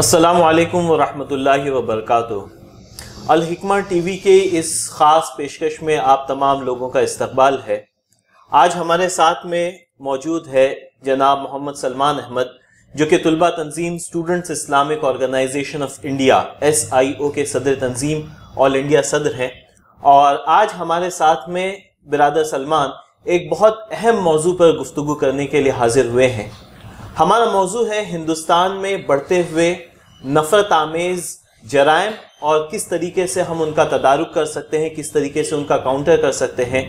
अस्सलामुअलैकुम वरहमतुल्लाहि वबरकातुहू। अल हिकमा TV के इस ख़ास पेशकश में आप तमाम लोगों का इस्तकबाल है। आज हमारे साथ में मौजूद है जनाब मोहम्मद सलमान अहमद, जो कि तुल्बा तंजीम student Islamic organisation of India SIO के सदर तंजीम ऑल इंडिया सदर हैं। और आज हमारे साथ में बिरादर सलमान एक बहुत अहम मौजू पर गुफ्तगू करने के लिए हाजिर हुए हैं। हमारा मौजू है हिंदुस्तान में बढ़ते हुए नफ़रत आमेज़ जराइम और किस तरीके से हम उनका तदारुक कर सकते हैं, किस तरीके से उनका काउंटर कर सकते हैं,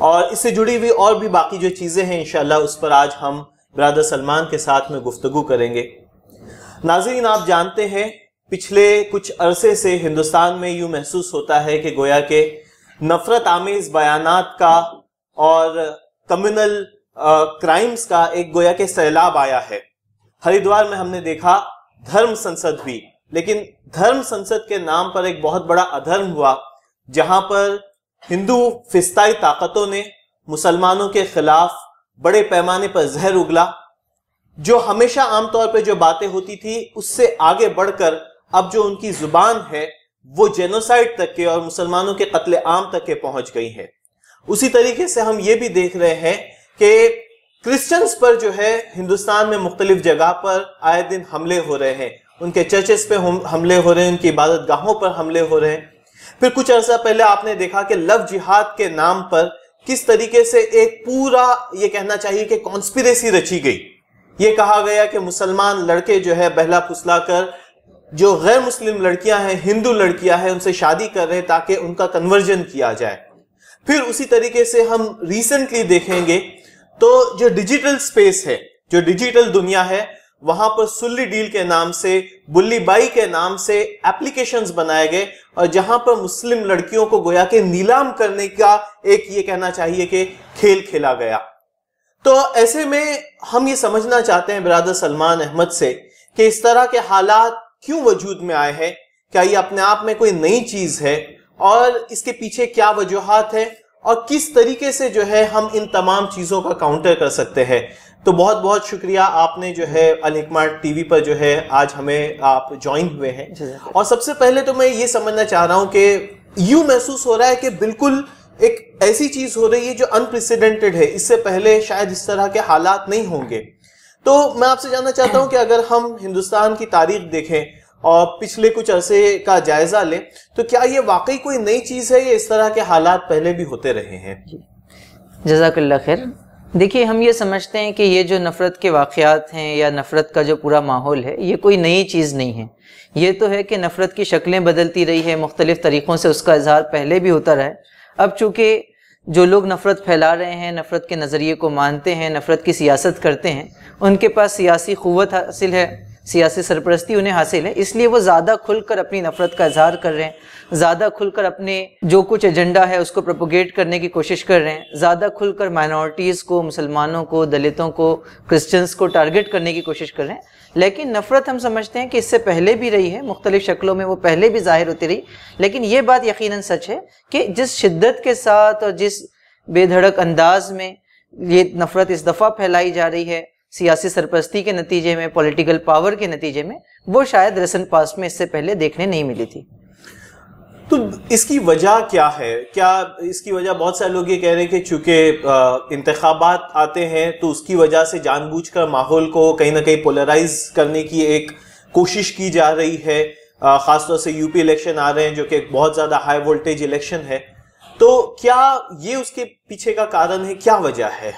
और इससे जुड़ी हुई और भी बाकी जो चीज़ें हैं इंशाल्लाह उस पर आज हम ब्रादर सलमान के साथ में गुफ्तगू करेंगे। नाज़रीन, आप जानते हैं पिछले कुछ अरसे से हिंदुस्तान में यूँ महसूस होता है कि गोया के नफ़रत आमेज़ बयानात का और कम्युनल क्राइम्स का एक गोया के सैलाब आया है। हरिद्वार में हमने देखा धर्म संसद हुई, लेकिन धर्म संसद के नाम पर एक बहुत बड़ा अधर्म हुआ, जहां पर हिंदू फिस्ताई ताकतों ने मुसलमानों के खिलाफ बड़े पैमाने पर जहर उगला। जो हमेशा आमतौर पर जो बातें होती थी उससे आगे बढ़कर अब जो उनकी जुबान है वो जेनोसाइड तक के और मुसलमानों के कत्ले आम तक के पहुंच गई है। उसी तरीके से हम ये भी देख रहे हैं कि क्रिश्चियंस पर जो है हिंदुस्तान में मुख्तलिफ जगह पर आए दिन हमले हो रहे हैं, उनके चर्चेस पे हमले हो रहे हैं, उनकी इबादत गाहों पर हमले हो रहे हैं। फिर कुछ अर्सा पहले आपने देखा कि लव जिहाद के नाम पर किस तरीके से एक पूरा, ये कहना चाहिए कि कॉन्स्पिरेसी रची गई। ये कहा गया कि मुसलमान लड़के जो है बहला फुसला कर जो गैर मुस्लिम लड़कियां हैं, हिंदू लड़कियां हैं, उनसे शादी कर रहे हैं ताकि उनका कन्वर्जन किया जाए। फिर उसी तरीके से हम रिसेंटली देखेंगे तो जो डिजिटल स्पेस है, जो डिजिटल दुनिया है, वहां पर सुल्ली डील के नाम से, बुल्ली बाई के नाम से एप्लीकेशंस बनाए गए और जहां पर मुस्लिम लड़कियों को गोया के नीलाम करने का एक, ये कहना चाहिए कि खेल खेला गया। तो ऐसे में हम ये समझना चाहते हैं बिरादर सलमान अहमद से कि इस तरह के हालात क्यों वजूद में आए हैं, क्या ये अपने आप में कोई नई चीज है और इसके पीछे क्या वजूहात है और किस तरीके से जो है हम इन तमाम चीज़ों का काउंटर कर सकते हैं। तो बहुत बहुत शुक्रिया, आपने जो है अल हिकमा TV पर जो है आज हमें आप ज्वाइन हुए हैं। और सबसे पहले तो मैं ये समझना चाह रहा हूँ कि यूँ महसूस हो रहा है कि बिल्कुल एक ऐसी चीज़ हो रही है जो अनप्रेसिडेंटेड है, इससे पहले शायद इस तरह के हालात नहीं होंगे। तो मैं आपसे जानना चाहता हूँ कि अगर हम हिंदुस्तान की तारीख देखें और पिछले कुछ अरसे का जायजा लें तो क्या ये वाकई कोई नई चीज़ है या इस तरह के हालात पहले भी होते रहे हैं? जज़ाकल्लाह खैर। देखिए, हम ये समझते हैं कि ये जो नफ़रत के वाक़यात हैं या नफ़रत का जो पूरा माहौल है ये कोई नई चीज़ नहीं है। ये तो है कि नफ़रत की शक्लें बदलती रही है, मुख्तलिफ़ तरीक़ों से उसका इजहार पहले भी होता रहा है। अब चूँकि जो लोग नफ़रत फैला रहे हैं, नफ़रत के नज़रिए को मानते हैं, नफ़रत की सियासत करते हैं, उनके पास सियासी क़ुव्वत हासिल है, सियासी सरपरस्ती उन्हें हासिल है, इसलिए वो ज़्यादा खुलकर अपनी नफ़रत का इजहार कर रहे हैं, ज़्यादा खुलकर अपने जो कुछ एजेंडा है उसको प्रोपोगेट करने की कोशिश कर रहे हैं, ज़्यादा खुलकर माइनॉरिटीज़ को, मुसलमानों को, दलितों को, क्रिश्चियंस को टारगेट करने की कोशिश कर रहे हैं। लेकिन नफ़रत हम समझते हैं कि इससे पहले भी रही है, मुख्तलिफ़ शक्लों में वो पहले भी ज़ाहिर होती रही। लेकिन ये बात यकीनन सच है कि जिस शिद्दत के साथ और जिस बेधड़क अंदाज में ये नफ़रत इस दफ़ा फैलाई जा रही है, सियासी सरपरस्ती के नतीजे में, पॉलिटिकल पावर के नतीजे में, वो शायद रिसेंट पास्ट में इससे पहले देखने नहीं मिली थी। तो इसकी वजह क्या है? क्या इसकी वजह, बहुत सारे लोग ये कह रहे हैं कि चूंकि इंतखाबात आते हैं तो उसकी वजह से जानबूझकर माहौल को कहीं ना कहीं पोलराइज करने की एक कोशिश की जा रही है, ख़ासतौर से यूपी इलेक्शन आ रहे हैं जो कि एक बहुत ज़्यादा हाई वोल्टेज इलेक्शन है। तो क्या ये उसके पीछे का कारण है? क्या वजह है?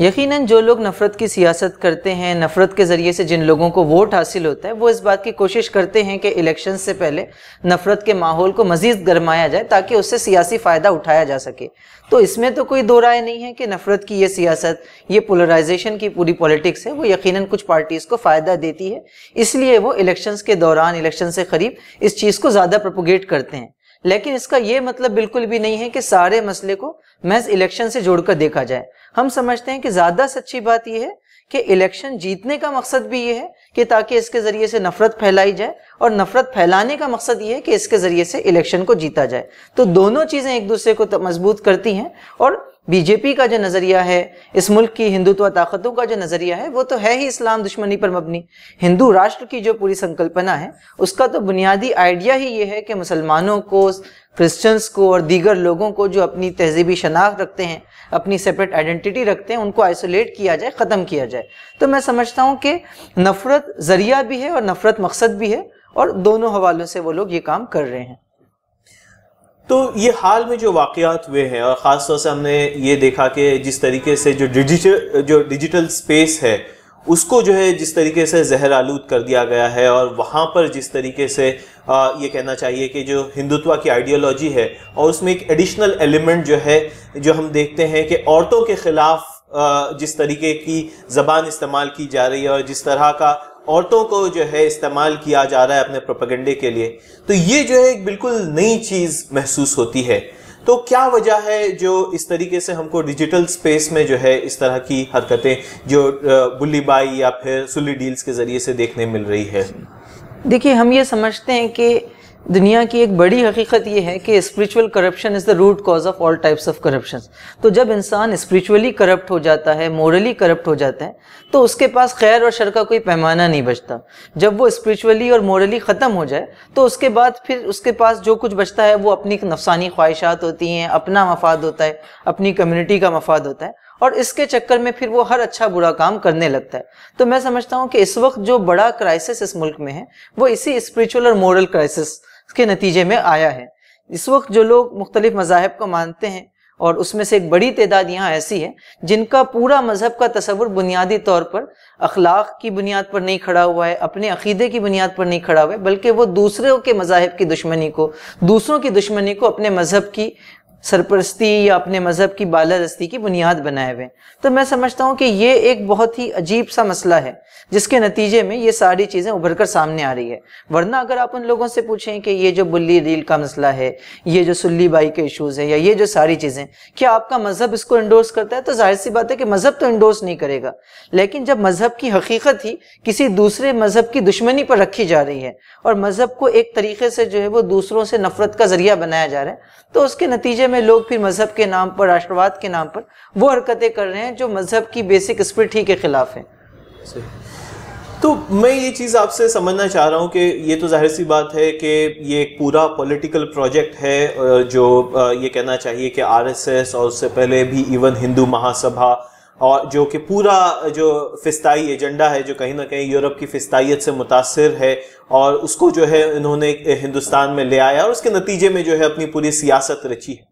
यकीनन जो लोग नफ़रत की सियासत करते हैं, नफ़रत के ज़रिए से जिन लोगों को वोट हासिल होता है, वो इस बात की कोशिश करते हैं कि इलेक्शन से पहले नफ़रत के माहौल को मज़ीद गरमाया जाए ताकि उससे सियासी फ़ायदा उठाया जा सके। तो इसमें तो कोई दो राय नहीं है कि नफ़रत की ये सियासत, ये पोलराइजेशन की पूरी पॉलिटिक्स है, वो यकीनन कुछ पार्टीज़ को फ़ायदा देती है, इसलिए वो इलेक्शंस के दौरान, इलेक्शन से करीब इस चीज़ को ज़्यादा प्रोपोगेट करते हैं। लेकिन इसका ये मतलब बिल्कुल भी नहीं है कि सारे मसले को महज इलेक्शन से जोड़कर देखा जाए। हम समझते हैं कि ज़्यादा सच्ची बात यह है कि इलेक्शन जीतने का मकसद भी ये है कि ताकि इसके ज़रिए से नफ़रत फैलाई जाए, और नफ़रत फैलाने का मकसद ये है कि इसके ज़रिए से इलेक्शन को जीता जाए। तो दोनों चीज़ें एक दूसरे को मजबूत करती हैं और बीजेपी का जो नज़रिया है, इस मुल्क की हिंदुत्व ताकतों का जो नज़रिया है, वो तो है ही इस्लाम दुश्मनी पर मबनी। हिंदू राष्ट्र की जो पूरी संकल्पना है, उसका तो बुनियादी आइडिया ही ये है कि मुसलमानों को, क्रिश्चियंस को और दीगर लोगों को जो अपनी तहजीबी शनाख्त रखते हैं, अपनी सेपरेट आइडेंटिटी रखते हैं, उनको आइसोलेट किया जाए, ख़त्म किया जाए। तो मैं समझता हूँ कि नफ़रत ज़रिया भी है और नफ़रत मकसद भी है, और दोनों हवालों से वो लोग ये काम कर रहे हैं। तो ये हाल में जो वाक़यात हुए हैं, और ख़ास तौर से हमने ये देखा कि जिस तरीके से जो डिजिटल स्पेस है उसको जो है जिस तरीके से जहर आलूद कर दिया गया है, और वहाँ पर जिस तरीके से ये कहना चाहिए कि जो हिंदुत्व की आइडियोलॉजी है और उसमें एक एडिशनल एलिमेंट जो है, जो हम देखते हैं कि औरतों के ख़िलाफ़ जिस तरीके की ज़बान इस्तेमाल की जा रही है और जिस तरह का औरतों को जो है इस्तेमाल किया जा रहा है अपने प्रोपेगेंडे के लिए, तो ये जो है एक बिल्कुल नई चीज़ महसूस होती है। तो क्या वजह है जो इस तरीके से हमको डिजिटल स्पेस में जो है इस तरह की हरकतें जो बुल्ली बाई या फिर सुल्ली डील्स के ज़रिए से देखने मिल रही है? देखिए, हम ये समझते हैं कि दुनिया की एक बड़ी हकीकत यह है कि spiritual corruption is the root cause of all types of corruption. तो जब इंसान स्पिरिचुअली करप्ट हो जाता है, मोरली करप्ट हो जाता है, तो उसके पास खैर और शर का कोई पैमाना नहीं बचता। जब वो स्पिरिचुअली और मोरली ख़त्म हो जाए, तो उसके बाद फिर उसके पास जो कुछ बचता है वो अपनी नफसानी ख्वाहिशात होती हैं, अपना मफाद होता है, अपनी कम्यूनिटी का मफाद होता है, और इसके चक्कर में फिर वो हर अच्छा बुरा काम करने लगता है। तो मैं समझता हूँ कि इस वक्त जो बड़ा क्राइसिस इस मुल्क में है, वो इसी स्पिरिचुअल और मोरल क्राइसिस के नतीजे में आया है। इस वक्त जो लोग मुख्तलिफ मज़ाहिब को मानते हैं, और उसमें से एक बड़ी तादाद यहाँ ऐसी है जिनका पूरा मजहब का तसव्वुर बुनियादी तौर पर अखलाक की बुनियाद पर नहीं खड़ा हुआ है, अपने अक़ीदे की बुनियाद पर नहीं खड़ा हुआ है, बल्कि वो दूसरों के मज़ाहिब की दुश्मनी को, दूसरों की दुश्मनी को अपने मजहब की सरपरस्ती या अपने मज़हब की बालादस्ती की बुनियाद बनाए हुए। तो मैं समझता हूँ कि ये एक बहुत ही अजीब सा मसला है, जिसके नतीजे में ये सारी चीज़ें उभर कर सामने आ रही है। वरना अगर आप उन लोगों से पूछें कि ये जो बुल्ली डील का मसला है, ये जो सुल्ली बाई के इशूज़ हैं, या ये जो सारी चीज़ें, क्या आपका मज़हब इसको इंडोर्स करता है? तो जाहिर सी बात है कि मज़हब तो इंडोर्स नहीं करेगा। लेकिन जब मज़हब की हकीकत ही किसी दूसरे मज़हब की दुश्मनी पर रखी जा रही है, और मज़हब को एक तरीके से जो है वो दूसरों से नफरत का ज़रिया बनाया जा रहा है, तो उसके नतीजे लोग फिर मजहब के नाम पर, राष्ट्रवाद के नाम पर वो हरकतें कर रहे हैं जो मजहब की बेसिक स्पिरिट ही के खिलाफ है। तो मैं ये चीज़ आपसे समझना चाह रहा हूँ कि ये तो जाहिर सी बात है कि ये एक पूरा पॉलिटिकल प्रोजेक्ट है, जो ये कहना चाहिए कि आरएसएस और उससे पहले भी इवन हिंदू महासभा, और जो कि पूरा जो फिस्ताई एजेंडा है जो कहीं ना कहीं यूरोप की फिस्ताइयत से मुतासिर है, और उसको जो है इन्होंने हिंदुस्तान में ले आया, और उसके नतीजे में जो है अपनी पूरी सियासत रची है।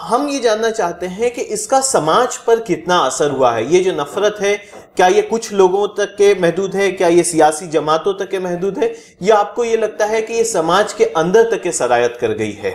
हम ये जानना चाहते हैं कि इसका समाज पर कितना असर हुआ है। ये जो नफरत है, क्या ये कुछ लोगों तक के महदूद है? क्या ये सियासी जमातों तक के महदूद है, या आपको ये लगता है कि ये समाज के अंदर तक के सरायत कर गई है?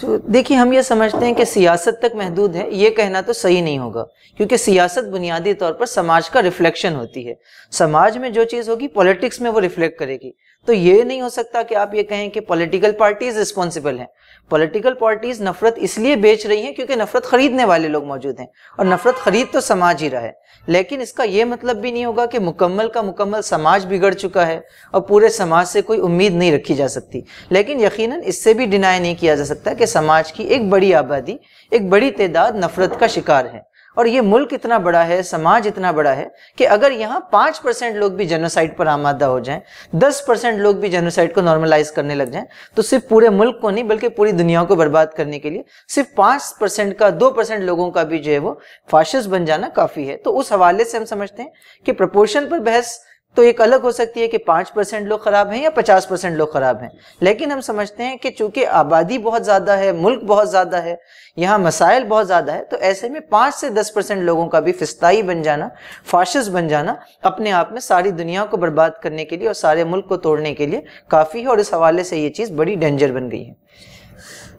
तो देखिए, हम ये समझते हैं कि सियासत तक महदूद है, ये कहना तो सही नहीं होगा, क्योंकि सियासत बुनियादी तौर पर समाज का रिफ्लेक्शन होती है। समाज में जो चीज़ होगी, पॉलिटिक्स में वो रिफ्लेक्ट करेगी। तो ये नहीं हो सकता कि आप ये कहें कि पॉलिटिकल पार्टीज़ रिस्पॉन्सिबल हैं। पॉलिटिकल पार्टीज़ नफरत इसलिए बेच रही हैं क्योंकि नफरत खरीदने वाले लोग मौजूद हैं, और नफरत खरीद तो समाज ही रहा है। लेकिन इसका ये मतलब भी नहीं होगा कि मुकम्मल का मुकम्मल समाज बिगड़ चुका है और पूरे समाज से कोई उम्मीद नहीं रखी जा सकती। लेकिन यकीनन इससे भी डिनाई नहीं किया जा सकता कि समाज की एक बड़ी आबादी, एक बड़ी तादाद नफरत का शिकार है। और ये मुल्क इतना बड़ा है, समाज इतना बड़ा है कि अगर यहाँ 5% लोग भी जेनोसाइड पर आमादा हो जाएं, 10% लोग भी जेनोसाइड को नॉर्मलाइज करने लग जाएं, तो सिर्फ पूरे मुल्क को नहीं बल्कि पूरी दुनिया को बर्बाद करने के लिए सिर्फ 5% का, 2% लोगों का भी जो है वो फासिस्ट बन जाना काफ़ी है। तो उस हवाले से हम समझते हैं कि प्रपोर्शन पर बहस तो एक अलग हो सकती है कि 5% लोग ख़राब हैं या 50% लोग ख़राब हैं। लेकिन हम समझते हैं कि चूंकि आबादी बहुत ज़्यादा है, मुल्क बहुत ज़्यादा है, यहाँ मसाइल बहुत ज़्यादा है, तो ऐसे में 5 से 10% लोगों का भी फिस्ताई बन जाना, फाशिस्ट बन जाना, अपने आप में सारी दुनिया को बर्बाद करने के लिए और सारे मुल्क को तोड़ने के लिए काफ़ी है। और इस हवाले से ये चीज़ बड़ी डेंजर बन गई है।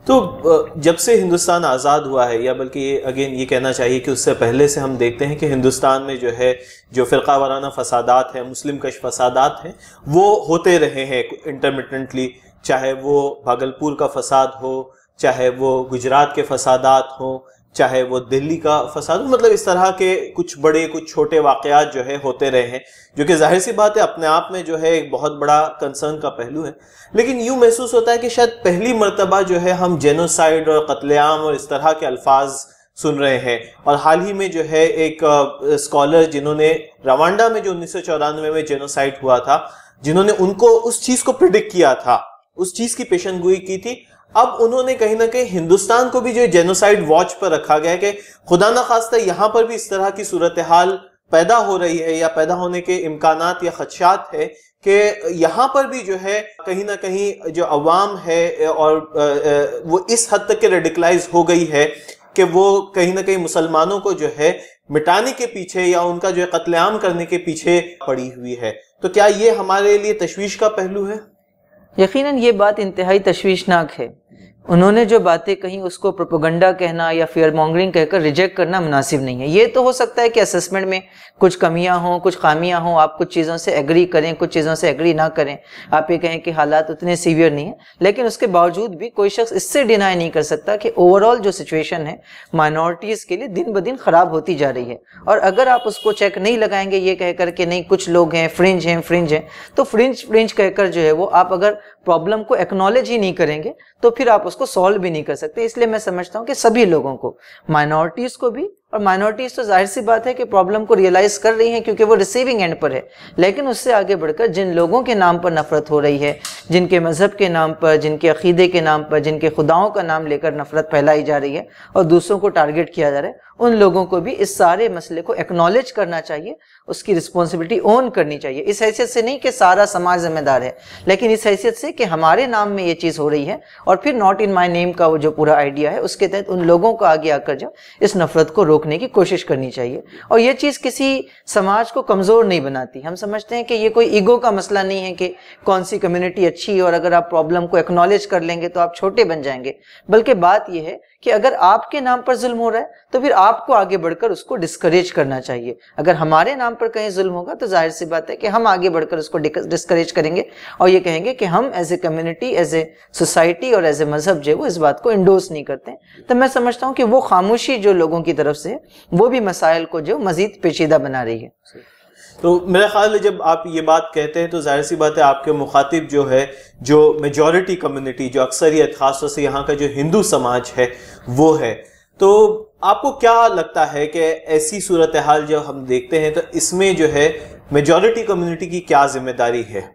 तो जब से हिंदुस्तान आज़ाद हुआ है, या बल्कि अगेन ये कहना चाहिए कि उससे पहले से हम देखते हैं कि हिंदुस्तान में जो है जो फ़िरक़ा वाराना फसादात हैं, मुस्लिम कश फसादात हैं, वो होते रहे हैं इंटरमिटेंटली। चाहे वो भागलपुर का फसाद हो, चाहे वो गुजरात के फसादात हो, चाहे वो दिल्ली का फसाद हो, मतलब इस तरह के कुछ बड़े कुछ छोटे वाक़यात जो है होते रहे हैं, जो कि जाहिर सी बात है अपने आप में जो है एक बहुत बड़ा कंसर्न का पहलू है। लेकिन यूँ महसूस होता है कि शायद पहली मर्तबा जो है हम जेनोसाइड और कत्लेआम और इस तरह के अल्फाज सुन रहे हैं। और हाल ही में जो है एक स्कॉलर जिन्होंने रवान्डा में जो 1994 में जेनोसाइड हुआ था, जिन्होंने उनको उस चीज को प्रिडिक्ट किया था, उस चीज की पेशेंटगोई की थी। अब उन्होंने कहीं ना कहीं हिंदुस्तान को भी जो जेनोसाइड वॉच पर रखा गया है कि खुदा ना खास्ता यहाँ पर भी इस तरह की सूरत हाल पैदा हो रही है या पैदा होने के इम्कानात या खदशात है कि यहाँ पर भी जो है कहीं ना कहीं जो अवाम है और वो इस हद तक के रेडिकलाइज हो गई है कि वो कहीं ना कहीं मुसलमानों को जो है मिटाने के पीछे या उनका जो है कत्लेआम करने के पीछे पड़ी हुई है। तो क्या ये हमारे लिए तशवीश का पहलू है? यकीनन ये बात इंतहाई तशवीशनाक है। उन्होंने जो बातें कहीं उसको प्रोपोगंडा कहना या फेयर मॉन्गरिंग कहकर रिजेक्ट करना मुनासिब नहीं है। ये तो हो सकता है कि असेसमेंट में कुछ कमियां हों, कुछ खामियां हों, आप कुछ चीज़ों से एग्री करें, कुछ चीज़ों से एग्री ना करें, आप ये कहें कि हालात उतने सीवियर नहीं है, लेकिन उसके बावजूद भी कोई शख्स इससे डिनाई नहीं कर सकता कि ओवरऑल जो सिचुएशन है माइनॉरिटीज़ के लिए दिन ब दिन ख़राब होती जा रही है। और अगर आप उसको चेक नहीं लगाएंगे ये कहकर के नहीं कुछ लोग हैं फ्रिंज हैं फ्रिंज हैं, तो फ्रिंज फ्रिंज कहकर जो है वो आप अगर प्रॉब्लम को एक्नॉलेज ही नहीं करेंगे तो फिर आप उसको सॉल्व भी नहीं कर सकते। इसलिए मैं समझता हूं कि सभी लोगों को, माइनॉरिटीज को भी, और माइनॉरिटीज तो जाहिर सी बात है कि प्रॉब्लम को रियलाइज कर रही हैं क्योंकि वो रिसीविंग एंड पर है, लेकिन उससे आगे बढ़कर जिन लोगों के नाम पर नफरत हो रही है, जिनके मजहब के नाम पर, जिनके अकीदे के नाम पर, जिनके खुदाओं का नाम लेकर नफरत फैलाई जा रही है और दूसरों को टारगेट किया जा रहा है, उन लोगों को भी इस सारे मसले को एक्नॉलेज करना चाहिए, उसकी रिस्पॉन्सिबिलिटी ओन करनी चाहिए। इस हैसियत से नहीं कि सारा समाज जिम्मेदार है, लेकिन इस हैसियत से कि हमारे नाम में ये चीज़ हो रही है और फिर नॉट इन माई नेम का वो जो पूरा आइडिया है उसके तहत उन लोगों को आगे आकर जो इस नफरत को रोकने की कोशिश करनी चाहिए। और ये चीज़ किसी समाज को कमज़ोर नहीं बनाती। हम समझते हैं कि ये कोई ईगो का मसला नहीं है कि कौन सी कम्युनिटी अच्छी है और अगर आप प्रॉब्लम को एक्नॉलेज कर लेंगे तो आप छोटे बन जाएंगे, बल्कि बात यह है कि अगर आपके नाम पर जुल्म हो रहा है तो फिर आपको आगे बढ़कर उसको डिस्करेज करना चाहिए। अगर हमारे नाम पर कहीं जुल्म होगा तो जाहिर सी बात है कि हम आगे बढ़कर उसको डिस्करेज करेंगे और ये कहेंगे कि हम as a community, as a society और एज ए मजहब जो है वो इस बात को इंडोर्स नहीं करते। तो मैं समझता हूँ कि वो खामोशी जो लोगों की तरफ से है वो भी मसाइल को जो मजीद पेचीदा बना रही है। तो मेरा ख्याल है जब आप ये बात कहते हैं तो जाहिर सी बात है आपके मुखातिब जो है जो मेजॉरिटी कम्युनिटी, जो अक्सरियत, खासतौर से यहाँ का जो हिंदू समाज है वो है। तो आपको क्या लगता है कि ऐसी सूरत हाल जब हम देखते हैं तो इसमें जो है मेजॉरिटी कम्युनिटी की क्या जिम्मेदारी है?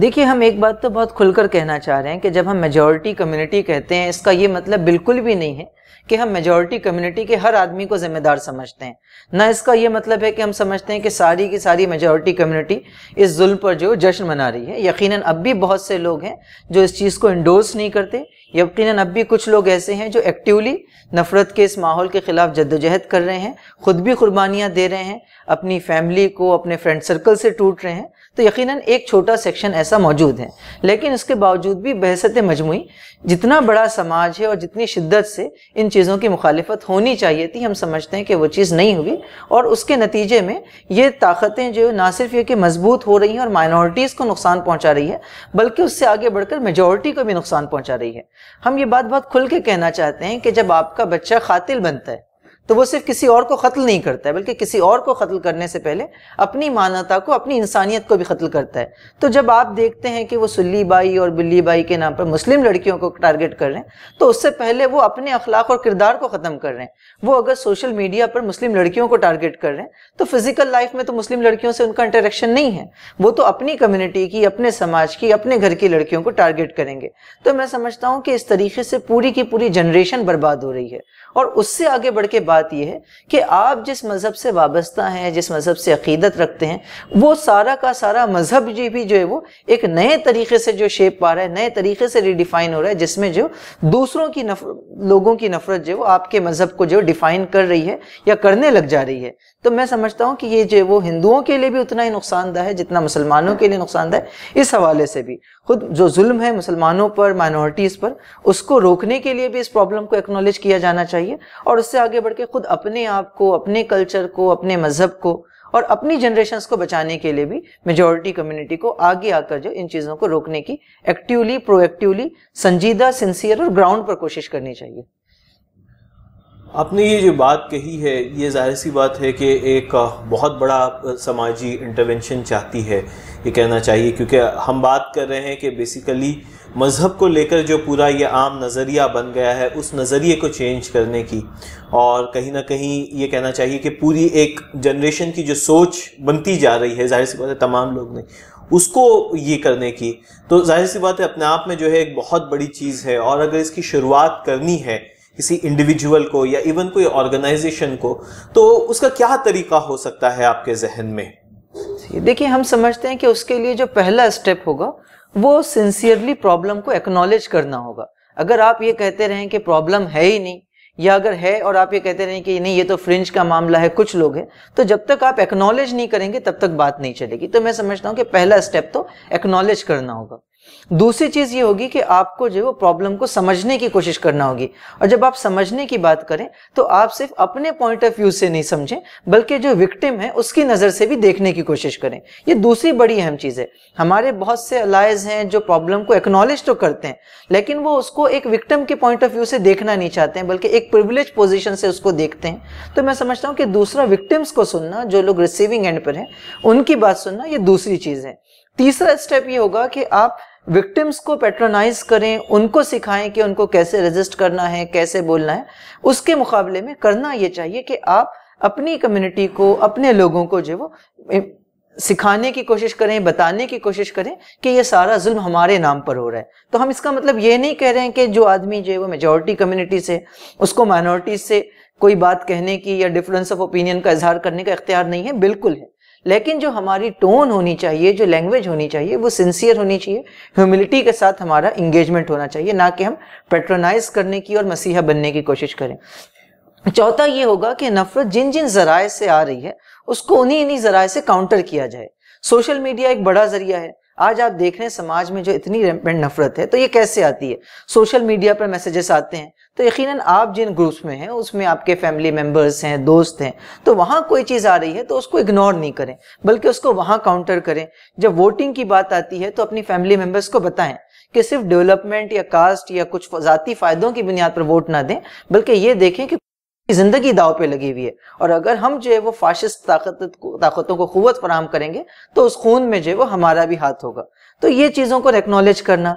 देखिए, हम एक बात तो बहुत खुलकर कहना चाह रहे हैं कि जब हम मेजॉरिटी कम्युनिटी कहते हैं इसका ये मतलब बिल्कुल भी नहीं है कि हम मेजॉरिटी कम्युनिटी के हर आदमी को जिम्मेदार समझते हैं, ना इसका ये मतलब है कि हम समझते हैं कि सारी की सारी मेजॉरिटी कम्युनिटी इस जुल्म पर जो जश्न मना रही है। यकीनन अब भी बहुत से लोग हैं जो इस चीज़ को इंडोर्स नहीं करते, यकीनन अब भी कुछ लोग ऐसे हैं जो एक्टिवली नफरत के इस माहौल के खिलाफ जद्दोजहद कर रहे हैं, खुद भी कुर्बानियाँ दे रहे हैं, अपनी फैमिली को, अपने फ्रेंड सर्कल से टूट रहे हैं। तो यकीनन एक छोटा सेक्शन ऐसा मौजूद है, लेकिन उसके बावजूद भी बहसते मजमुई जितना बड़ा समाज है और जितनी शिद्दत से इन चीज़ों की मुखालिफत होनी चाहिए थी, हम समझते हैं कि वो चीज़ नहीं हुई। और उसके नतीजे में ये ताकतें जो ना सिर्फ ये कि मजबूत हो रही हैं और माइनॉरिटीज़ को नुकसान पहुंचा रही है, बल्कि उससे आगे बढ़कर मेजॉरिटी को भी नुकसान पहुंचा रही है। हम ये बात बहुत खुल के कहना चाहते हैं कि जब आपका बच्चा कातिल बनता है तो वो सिर्फ किसी और को कत्ल नहीं करता है, बल्कि किसी और को कत्ल करने से पहले अपनी मानवता को, अपनी इंसानियत को भी कत्ल करता है। तो जब आप देखते हैं कि वो सुल्ली बाई और बुल्ली बाई के नाम पर मुस्लिम लड़कियों को टारगेट कर रहे हैं तो उससे पहले वो अपने अखलाक और किरदार को ख़त्म कर रहे हैं। वो अगर सोशल मीडिया पर मुस्लिम लड़कियों को टारगेट कर रहे हैं तो फिजिकल लाइफ में तो मुस्लिम लड़कियों से उनका इंटरेक्शन नहीं है, वो तो अपनी कम्युनिटी की, अपने समाज की, अपने घर की लड़कियों को टारगेट करेंगे। तो मैं समझता हूँ कि इस तरीके से पूरी की पूरी जनरेशन बर्बाद हो रही है। और उससे आगे बढ़ के बात यह है कि आप जिस मज़हब से वाबस्ता हैं, जिस मज़हब से अक़ीदत रखते हैं, वो सारा का सारा मज़हब जी भी जो है वो एक नए तरीके से जो शेप पा रहा है, नए तरीके से रीडिफाइन हो रहा है, जिसमें जो दूसरों की लोगों की नफरत जो है वो आपके मज़हब को जो डिफाइन कर रही है या करने लग जा रही है। तो मैं समझता हूँ कि ये जो है वो हिंदुओं के लिए भी उतना ही नुकसानदायक है जितना मुसलमानों के लिए नुकसानदायक है। इस हवाले से भी खुद जो जुल्म है मुसलमानों पर, माइनॉरिटीज़ पर, उसको रोकने के लिए भी इस प्रॉब्लम को एक्नॉलेज किया जाना चाहिए और उससे आगे बढ़ के खुद अपने आप को, अपने कल्चर को, अपने मज़हब को और अपनी जनरेशन्स को बचाने के लिए भी मेजॉरिटी कम्युनिटी को आगे आकर जो इन चीज़ों को रोकने की एक्टिवली, प्रोएक्टिवली, संजीदा, सिंसियर और ग्राउंड पर कोशिश करनी चाहिए। आपने ये जो बात कही है, ये जाहिर सी बात है कि एक बहुत बड़ा समाजी इंटरवेंशन चाहती है, ये कहना चाहिए, क्योंकि हम बात कर रहे हैं कि बेसिकली मज़हब को लेकर जो पूरा ये आम नज़रिया बन गया है, उस नज़रिए को चेंज करने की, और कहीं ना कहीं ये कहना चाहिए कि पूरी एक जनरेशन की जो सोच बनती जा रही है, जाहिर सी बात है तमाम लोग ने उसको ये करने की, तो जाहिर सी बात है अपने आप में जो है एक बहुत बड़ी चीज़ है। और अगर इसकी शुरुआत करनी है किसी इंडिविजुअल को या इवन कोई ऑर्गेनाइजेशन को, तो उसका क्या तरीका हो सकता है आपके जहन में? देखिए, हम समझते हैं कि उसके लिए जो पहला स्टेप होगा वो सिंसियरली प्रॉब्लम को एक्नॉलेज करना होगा। अगर आप ये कहते रहें कि प्रॉब्लम है ही नहीं, या अगर है और आप ये कहते रहें कि नहीं ये तो फ्रिंज का मामला है, कुछ लोग हैं, तो जब तक आप एक्नॉलेज नहीं करेंगे तब तक बात नहीं चलेगी। तो मैं समझता हूँ कि पहला स्टेप तो एक्नॉलेज करना होगा। दूसरी चीज ये होगी कि आपको जो वो प्रॉब्लम को समझने की कोशिश करना होगी। और जब आप समझने की बात करें तो आप सिर्फ अपने पॉइंट ऑफ व्यू से नहीं समझें, बल्कि जो विक्टिम है उसकी नजर से भी देखने की कोशिश करें। ये दूसरी बड़ी अहम चीज है। हमारे बहुत से अलाइज हैं जो प्रॉब्लम को एक्नॉलेज तो करते हैं, लेकिन वो उसको एक विक्टिम के पॉइंट ऑफ व्यू से देखना नहीं चाहते हैं, बल्कि एक प्रिविलेज पोजिशन से उसको देखते हैं। तो मैं समझता हूँ कि दूसरा, विक्टिम्स को सुनना, जो लोग रिसीविंग एंड पर हैं उनकी बात सुनना, ये दूसरी चीज है। तीसरा स्टेप ये होगा कि आप विक्टिम्स को पैट्रोनाइज करें, उनको सिखाएं कि उनको कैसे रेजिस्ट करना है, कैसे बोलना है। उसके मुकाबले में करना ये चाहिए कि आप अपनी कम्युनिटी को, अपने लोगों को जो वो सिखाने की कोशिश करें, बताने की कोशिश करें कि ये सारा जुल्म हमारे नाम पर हो रहा है। तो हम इसका मतलब ये नहीं कह रहे हैं कि जो आदमी जो है वो मेजॉरिटी कम्युनिटी से, उसको माइनॉरिटी से कोई बात कहने की या डिफरेंस ऑफ ओपिनियन का इजहार करने का इख्तियार नहीं है, बिल्कुल है, लेकिन जो हमारी टोन होनी चाहिए, जो लैंग्वेज होनी चाहिए, वो सिंसियर होनी चाहिए। ह्यूमिलिटी के साथ हमारा इंगेजमेंट होना चाहिए, ना कि हम पैट्रोनाइज करने की और मसीहा बनने की कोशिश करें। चौथा ये होगा कि नफरत जिन जिन जराए से आ रही है उसको उन्हीं इन्हीं जराए से काउंटर किया जाए। सोशल मीडिया एक बड़ा जरिया है। आज आप देख रहे हैं समाज में जो इतनी रेम्पेंट नफरत है, तो ये कैसे आती है? सोशल मीडिया पर मैसेजेस आते हैं, तो यकीनन आप जिन ग्रुप्स में हैं उसमें आपके फैमिली मेंबर्स हैं, दोस्त हैं, तो वहाँ कोई चीज़ आ रही है तो उसको इग्नोर नहीं करें, बल्कि उसको वहाँ काउंटर करें। जब वोटिंग की बात आती है तो अपनी फैमिली मेंबर्स को बताएं कि सिर्फ डेवलपमेंट या कास्ट या कुछ जाती फायदों की बुनियाद पर वोट ना दें, बल्कि ये देखें कि जिंदगी दाव पे लगी हुई है, और अगर हम जो है वो फाशिस्ट ताकतों को कुव्वत फराहम करेंगे तो उस खून में जो है वो हमारा भी हाथ होगा। तो ये चीज़ों को एक्नॉलेज करना,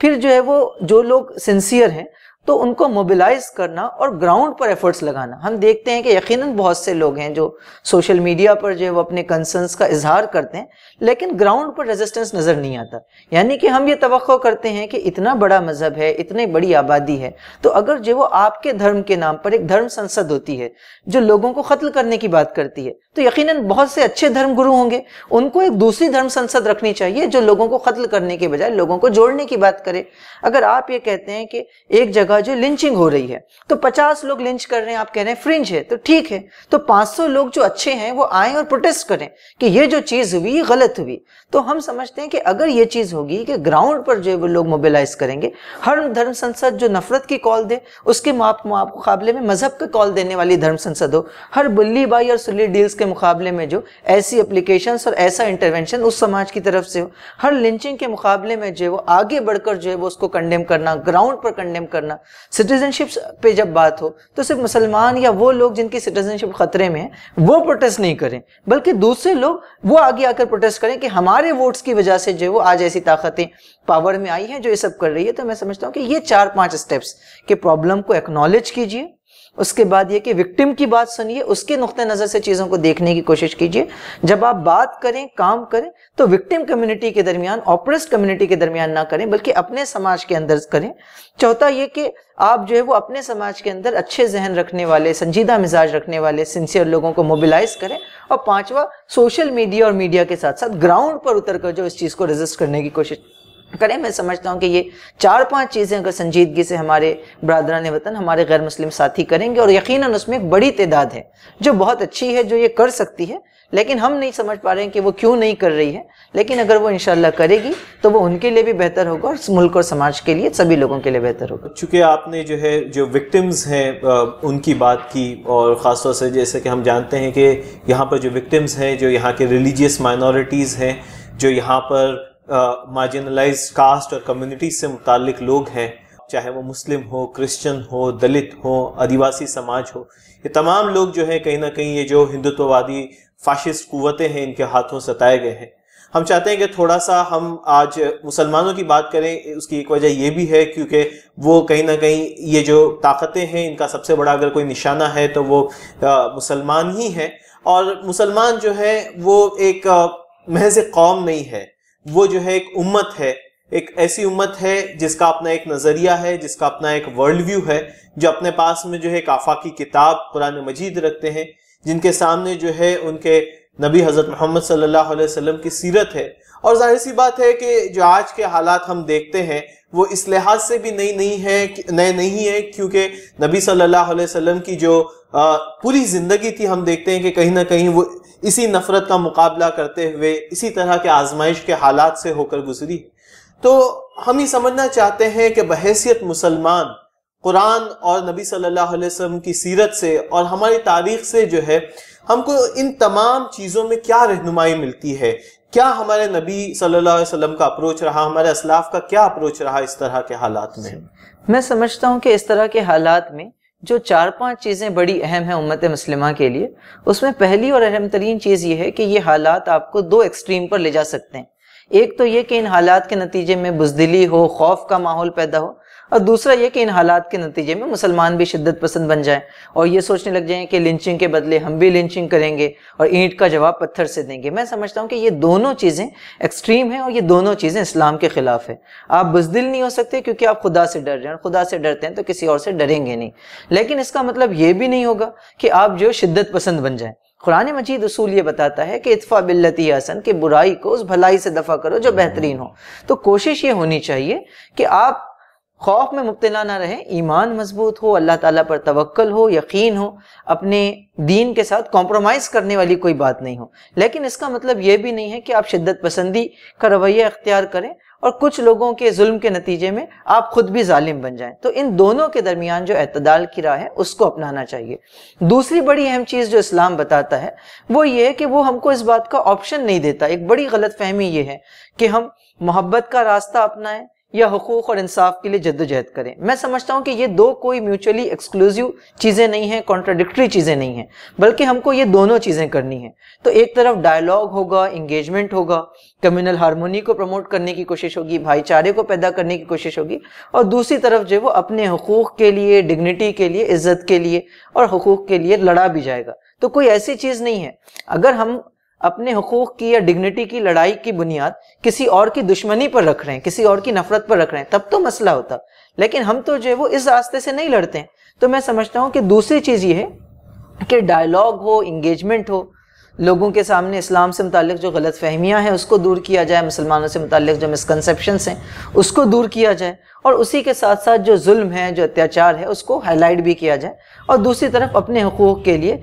फिर जो है वो जो लोग सिंसियर हैं तो उनको मोबिलाइज करना और ग्राउंड पर एफर्ट्स लगाना। हम देखते हैं कि यकीनन बहुत से लोग हैं जो सोशल मीडिया पर जो है वो अपने कंसर्न्स का इजहार करते हैं, लेकिन ग्राउंड पर रेजिस्टेंस नज़र नहीं आता। यानी कि हम ये तवक्को करते हैं कि इतना बड़ा मजहब है, इतनी बड़ी आबादी है, तो अगर जो वो आपके धर्म के नाम पर एक धर्म संसद होती है जो लोगों को कत्ल करने की बात करती है, तो यकीनन बहुत से अच्छे धर्म गुरु होंगे, उनको एक दूसरी धर्म संसद रखनी चाहिए जो लोगों को कत्ल करने के बजाय लोगों को जोड़ने की बात करे। अगर आप ये कहते हैं कि एक जगह जो लिंचिंग हो रही है तो 50 लोग लिंच कर रहे हैं, आप कह रहे हैं फ्रिंज है, तो ठीक है, तो 500 लोग जो अच्छे हैं वो आए और प्रोटेस्ट करें कि ये जो चीज हुई गलत हुई। तो हम समझते हैं कि अगर ये चीज होगी कि ग्राउंड पर जो वो लोग मोबिलाइज करेंगे, हर धर्म संसद जो नफरत की कॉल दे उसके मुकाबले में मजहब की कॉल देने वाली धर्म संसद हो, हर बुल्ली बाई और सुल्ली डील के मुकाबले में जो ऐसी एप्लीकेशन और ऐसा इंटरवेंशन उस समाज की तरफ से हो, हर लिंचिंग के मुकाबले में जो है वो आगे बढ़कर जो है वो उसको कंडेम करना, ग्राउंड पर कंडेम करना। सिटीजनशिप पे जब बात हो तो सिर्फ मुसलमान या वो लोग जिनकी सिटीजनशिप खतरे में है वो प्रोटेस्ट नहीं करें, बल्कि दूसरे लोग वो आगे आकर प्रोटेस्ट करें कि हमारे वोट्स की वजह से जो वो आज ऐसी ताकतें पावर में आई हैं जो ये सब कर रही है। तो मैं समझता हूँ कि ये 4-5 स्टेप्स के प्रॉब्लम को एक्नॉलेज कीजिए, उसके बाद ये कि विक्टिम की बात सुनिए, उसके नुक्ते नज़र से चीज़ों को देखने की कोशिश कीजिए। जब आप बात करें, काम करें, तो विक्टिम कम्युनिटी के दरमियान, ऑप्रेस्ड कम्युनिटी के दरमियान ना करें, बल्कि अपने समाज के अंदर करें। चौथा ये कि आप जो है वो अपने समाज के अंदर अच्छे जहन रखने वाले, संजीदा मिजाज रखने वाले, सिंसियर लोगों को मोबिलाइज करें। और पाँचवा, सोशल मीडिया और मीडिया के साथ साथ ग्राउंड पर उतर कर जो इस चीज़ को रेजिस्ट करने की कोशिश करें। मैं समझता हूँ कि ये 4-5 चीज़ें अगर संजीदगी से हमारे बरादरान वतन, हमारे गैर मुस्लिम साथी करेंगे, और यकीनन उसमें एक बड़ी तादाद है जो बहुत अच्छी है, जो ये कर सकती है, लेकिन हम नहीं समझ पा रहे हैं कि वो क्यों नहीं कर रही है। लेकिन अगर वो इंशाल्लाह करेगी तो वो उनके लिए भी बेहतर होगा और मुल्क और समाज के लिए, सभी लोगों के लिए बेहतर होगा। चूँकि आपने जो है जो विक्टिम्स हैं उनकी बात की, और ख़ासतौर से जैसे कि हम जानते हैं कि यहाँ पर जो विक्टिम्स हैं, जो यहाँ के रिलीजियस माइनॉरिटीज़ हैं, जो यहाँ पर मार्जिनलाइज कास्ट और कम्युनिटीज से मुतालिक लोग हैं, चाहे वो मुस्लिम हो, क्रिश्चियन हो, दलित हो, आदिवासी समाज हो, ये तमाम लोग जो है कहीं ना कहीं ये जो हिंदुत्ववादी फाशिस्ट कुव्वतें हैं इनके हाथों सताए गए हैं। हम चाहते हैं कि थोड़ा सा हम आज मुसलमानों की बात करें। उसकी एक वजह ये भी है क्योंकि वो कहीं ना कहीं ये जो ताकतें हैं इनका सबसे बड़ा अगर कोई निशाना है तो वो मुसलमान ही है। और मुसलमान जो है वो एक महज कौम नहीं है, वो जो है एक उम्मत है, एक ऐसी उम्मत है जिसका अपना एक नज़रिया है, जिसका अपना एक वर्ल्ड व्यू है, जो अपने पास में जो है एक आफाकी किताब कुरान मजीद रखते हैं, जिनके सामने जो है उनके नबी हज़रत मोहम्मद सल्लल्लाहु अलैहि वसल्लम की सीरत है। और जाहिर सी बात है कि जो आज के हालात हम देखते हैं वो इस लिहाज से भी नए नहीं है क्योंकि नबी सल्लल्लाहु अलैहि वसल्लम की जो पूरी ज़िंदगी थी हम देखते हैं कि कहीं ना कहीं वो इसी नफ़रत का मुकाबला करते हुए इसी तरह के आजमाइश के हालात से होकर गुजरी। तो हम ये समझना चाहते हैं कि बहैसियत मुसलमान कुरान और नबी सल्लल्लाहु अलैहि वसल्लम की सीरत से और हमारी तारीख से जो है हमको इन तमाम चीज़ों में क्या रहनुमाई मिलती है, क्या हमारे नबी सल्लल्लाहु अलैहि वसल्लम का अप्रोच रहा, हमारे असलाफ का क्या अप्रोच रहा इस तरह के हालात में। मैं समझता हूँ कि इस तरह के हालात में जो 4-5 चीज़ें बड़ी अहम है उम्मत मुस्लिमा के लिए, उसमें पहली और अहम तरीन चीज़ ये है कि ये हालात आपको 2 एक्सट्रीम पर ले जा सकते हैं। एक तो ये कि इन हालात के नतीजे में बुजदिली हो, खौफ का माहौल पैदा हो, और दूसरा ये कि इन हालात के नतीजे में मुसलमान भी शिद्दत पसंद बन जाएं और ये सोचने लग जाएं कि लिंचिंग के बदले हम भी लिंचिंग करेंगे और ईंट का जवाब पत्थर से देंगे। मैं समझता हूँ कि ये दोनों चीज़ें एक्सट्रीम हैं और ये दोनों चीज़ें इस्लाम के खिलाफ है। आप बुज़दिल नहीं हो सकते क्योंकि आप खुदा से डर रहे हैं, खुदा से डरते हैं तो किसी और से डरेंगे नहीं, लेकिन इसका मतलब ये भी नहीं होगा कि आप जो शिद्दत पसंद बन जाएं। कुरान मजीद उसूल ये बताता है कि इत्फा बिल्लती हसन, कि बुराई को उस भलाई से दफ़ा करो जो बेहतरीन हो। तो कोशिश ये होनी चाहिए कि आप खौफ में मुब्तला ना रहें, ईमान मजबूत हो, अल्लाह ताला पर तवक्कल हो, यकीन हो, अपने दीन के साथ कॉम्प्रोमाइज़ करने वाली कोई बात नहीं हो। लेकिन इसका मतलब ये भी नहीं है कि आप शिद्दत पसंदी का रवैया अख्तियार करें और कुछ लोगों के जुल्म के नतीजे में आप खुद भी जालिम बन जाएं। तो इन दोनों के दरमियान जो एतदाल की राह है उसको अपनाना चाहिए। दूसरी बड़ी अहम चीज़ जो इस्लाम बताता है वो ये है कि वो हमको इस बात का ऑप्शन नहीं देता। एक बड़ी गलत फहमी ये है कि हम मोहब्बत का रास्ता अपनाएं या हुकूक और इंसाफ के लिए जद्दोजहद करें। मैं समझता हूँ कि ये दो कोई म्यूचुअली एक्सक्लूसिव चीज़ें नहीं हैं, कॉन्ट्राडिक्टरी चीज़ें नहीं हैं, बल्कि हमको ये दोनों चीज़ें करनी हैं। तो एक तरफ डायलॉग होगा, इंगेजमेंट होगा, कम्युनल हारमोनी को प्रमोट करने की कोशिश होगी, भाईचारे को पैदा करने की कोशिश होगी, और दूसरी तरफ जो वो अपने हुकूक के लिए, डिग्निटी के लिए, इज्जत के लिए और हुकूक के लिए लड़ा भी जाएगा। तो कोई ऐसी चीज़ नहीं है। अगर हम अपने हुकूक की या डिग्निटी की लड़ाई की बुनियाद किसी और की दुश्मनी पर रख रहे हैं, किसी और की नफरत पर रख रहे हैं, तब तो मसला होता, लेकिन हम तो जो है वो इस रास्ते से नहीं लड़ते हैं। तो मैं समझता हूँ कि दूसरी चीज़ ये है कि डायलॉग हो, इंगेजमेंट हो, लोगों के सामने इस्लाम से मुताल्लिक़ जो गलत फहमियाँ हैं उसको दूर किया जाए, मुसलमानों से मुताल्लिक़ जो मिसकनसेप्शंस हैं उसको दूर किया जाए, और उसी के साथ साथ जो जुल्म है, जो अत्याचार है उसको हाईलाइट भी किया जाए, और दूसरी तरफ अपने हुकूक़ के लिए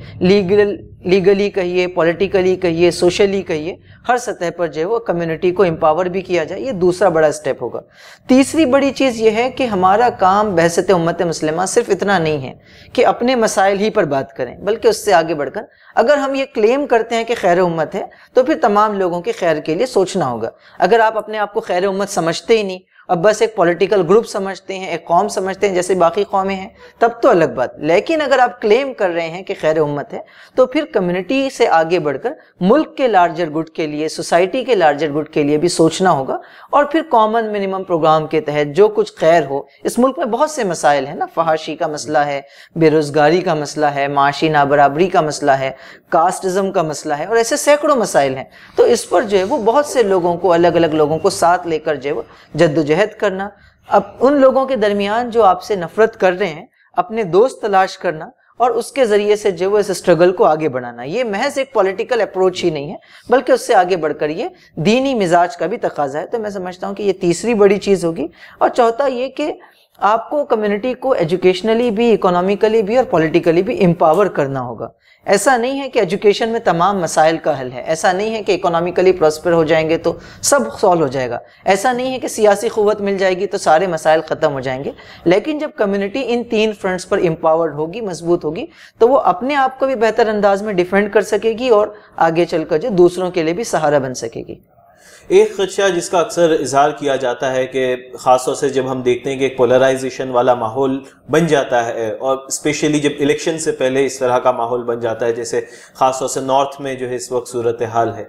लीगली कहिए, पॉलिटिकली कहिए, सोशली कहिए, हर सतह पर जो है वो कम्युनिटी को एम्पावर भी किया जाए। ये दूसरा बड़ा स्टेप होगा। तीसरी बड़ी चीज़ ये है कि हमारा काम बहसत उम्मत मुस्लिमा सिर्फ इतना नहीं है कि अपने मसाइल ही पर बात करें, बल्कि उससे आगे बढ़कर अगर हम ये क्लेम करते हैं कि खैर उम्मत है तो फिर तमाम लोगों के खैर के लिए सोचना होगा। अगर आप अपने आप को खैर उम्मत समझते ही नहीं, अब बस एक पॉलिटिकल ग्रुप समझते हैं, एक कौम समझते हैं जैसे बाकी कौमें हैं, तब तो अलग बात। लेकिन अगर आप क्लेम कर रहे हैं कि खैर उम्मत है तो फिर कम्युनिटी से आगे बढ़कर मुल्क के लार्जर गुड के लिए, सोसाइटी के लार्जर गुड के लिए भी सोचना होगा। और फिर कॉमन मिनिमम प्रोग्राम के तहत जो कुछ खैर हो, इस मुल्क में बहुत से मसाइल हैं ना, फहाशी का मसला है, बेरोज़गारी का मसला है, माशी नाबराबरी का मसला है, कास्टिज़म का मसला है, और ऐसे सैकड़ों मसाइल हैं। तो इस पर जो है वो बहुत से लोगों को, अलग अलग लोगों को साथ लेकर जो है वो जद्दोजहद करना, अब उन लोगों के दरमियान जो आपसे नफरत कर रहे हैं अपने दोस्त तलाश करना, और उसके ज़रिए से जो वो इस स्ट्रगल को आगे बढ़ाना। ये महज एक पॉलिटिकल अप्रोच ही नहीं है, बल्कि उससे आगे बढ़कर ये दीनी मिजाज का भी तकाजा है। तो मैं समझता हूँ कि ये तीसरी बड़ी चीज़ होगी। और चौथा ये कि आपको कम्युनिटी को एजुकेशनली भी, इकोनॉमिकली भी और पॉलिटिकली भी एम्पावर करना होगा। ऐसा नहीं है कि एजुकेशन में तमाम मसाइल का हल है, ऐसा नहीं है कि इकोनॉमिकली प्रॉस्पर हो जाएंगे तो सब सॉल्व हो जाएगा, ऐसा नहीं है कि सियासी क़ुव्वत मिल जाएगी तो सारे मसाइल ख़त्म हो जाएंगे। लेकिन जब कम्युनिटी इन 3 फ्रंट्स पर एम्पावर्ड होगी, मजबूत होगी, तो वो अपने आप को भी बेहतर अंदाज में डिफेंड कर सकेगी और आगे चलकर जो दूसरों के लिए भी सहारा बन सकेगी। एक खदशा जिसका अक्सर इजहार किया जाता है कि ख़ासतौर से जब हम देखते हैं कि एक पोलराइजेशन वाला माहौल बन जाता है और स्पेशली जब इलेक्शन से पहले इस तरह का माहौल बन जाता है, जैसे ख़ासतौर से नॉर्थ में जो है इस वक्त सूरत हाल है,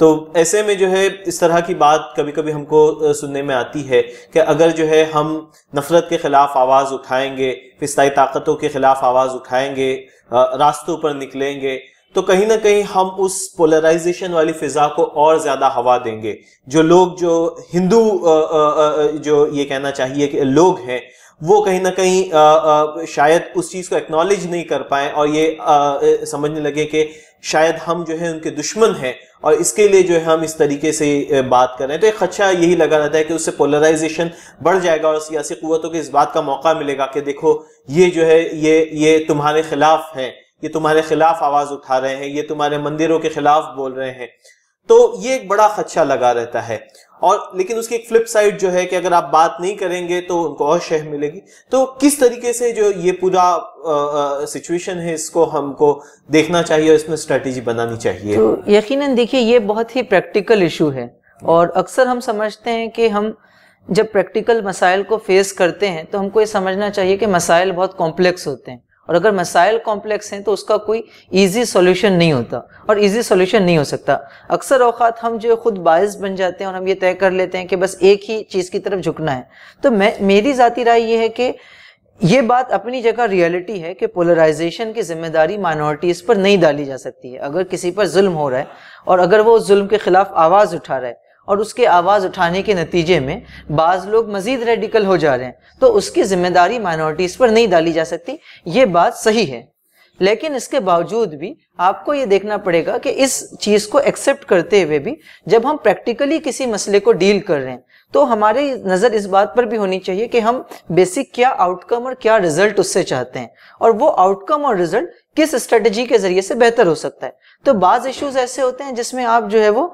तो ऐसे में जो है इस तरह की बात कभी कभी हमको सुनने में आती है कि अगर जो है हम नफरत के ख़िलाफ़ आवाज़ उठाएंगे, फिस्ताई ताकतों के ख़िलाफ़ आवाज़ उठाएंगे, रास्तों पर निकलेंगे, तो कहीं ना कहीं हम उस पोलराइजेशन वाली फिजा को और ज्यादा हवा देंगे। जो लोग जो हिंदू जो ये कहना चाहिए कि लोग हैं वो कहीं ना कहीं शायद उस चीज़ को एक्नॉलेज नहीं कर पाए और ये समझने लगे कि शायद हम जो है उनके दुश्मन हैं और इसके लिए जो है हम इस तरीके से बात कर रहे हैं। तो एक खदशा यही लगा रहता है कि उससे पोलराइजेशन बढ़ जाएगा और सियासी कुव्वतों को इस बात का मौका मिलेगा कि देखो ये जो है ये तुम्हारे खिलाफ हैं, ये तुम्हारे खिलाफ आवाज उठा रहे हैं, ये तुम्हारे मंदिरों के खिलाफ बोल रहे हैं। तो ये एक बड़ा खदशा लगा रहता है। और लेकिन उसकी एक फ्लिप साइड जो है कि अगर आप बात नहीं करेंगे तो उनको और शह मिलेगी। तो किस तरीके से जो ये पूरा सिचुएशन है इसको हमको देखना चाहिए और इसमें स्ट्रेटेजी बनानी चाहिए। तो यकीनन देखिए ये बहुत ही प्रैक्टिकल इशू है और अक्सर हम समझते हैं कि हम जब प्रैक्टिकल मसाइल को फेस करते हैं तो हमको ये समझना चाहिए कि मसाइल बहुत कॉम्प्लेक्स होते हैं और अगर मसाइल कॉम्प्लेक्स हैं तो उसका कोई इजी सॉल्यूशन नहीं होता और इजी सॉल्यूशन नहीं हो सकता। अक्सर औक़ात हम जो खुद बायस बन जाते हैं और हम ये तय कर लेते हैं कि बस एक ही चीज़ की तरफ झुकना है। तो मेरी ज़ाती राय ये है कि ये बात अपनी जगह रियलिटी है कि पोलराइजेशन की जिम्मेदारी माइनॉरिटीज़ पर नहीं डाली जा सकती है। अगर किसी पर जुल्म हो रहा है और अगर वो उस जुल्म के ख़िलाफ़ आवाज़ उठा रहा है और उसके आवाज़ उठाने के नतीजे में बाज़ लोग मज़ीद रेडिकल हो जा रहे हैं तो उसकी ज़िम्मेदारी माइनॉरिटीज़ पर नहीं डाली जा सकती, ये बात सही है। लेकिन इसके बावजूद भी आपको ये देखना पड़ेगा कि इस चीज़ को एक्सेप्ट करते हुए भी जब हम प्रैक्टिकली किसी मसले को डील कर रहे हैं तो हमारी नज़र इस बात पर भी होनी चाहिए कि हम बेसिक क्या आउटकम और क्या रिजल्ट उससे चाहते हैं और वो आउटकम और रिजल्ट किस स्ट्रेटजी के जरिए से बेहतर हो सकता है। तो बाज़ इश्यूज़ ऐसे होते हैं जिसमें आप जो है वो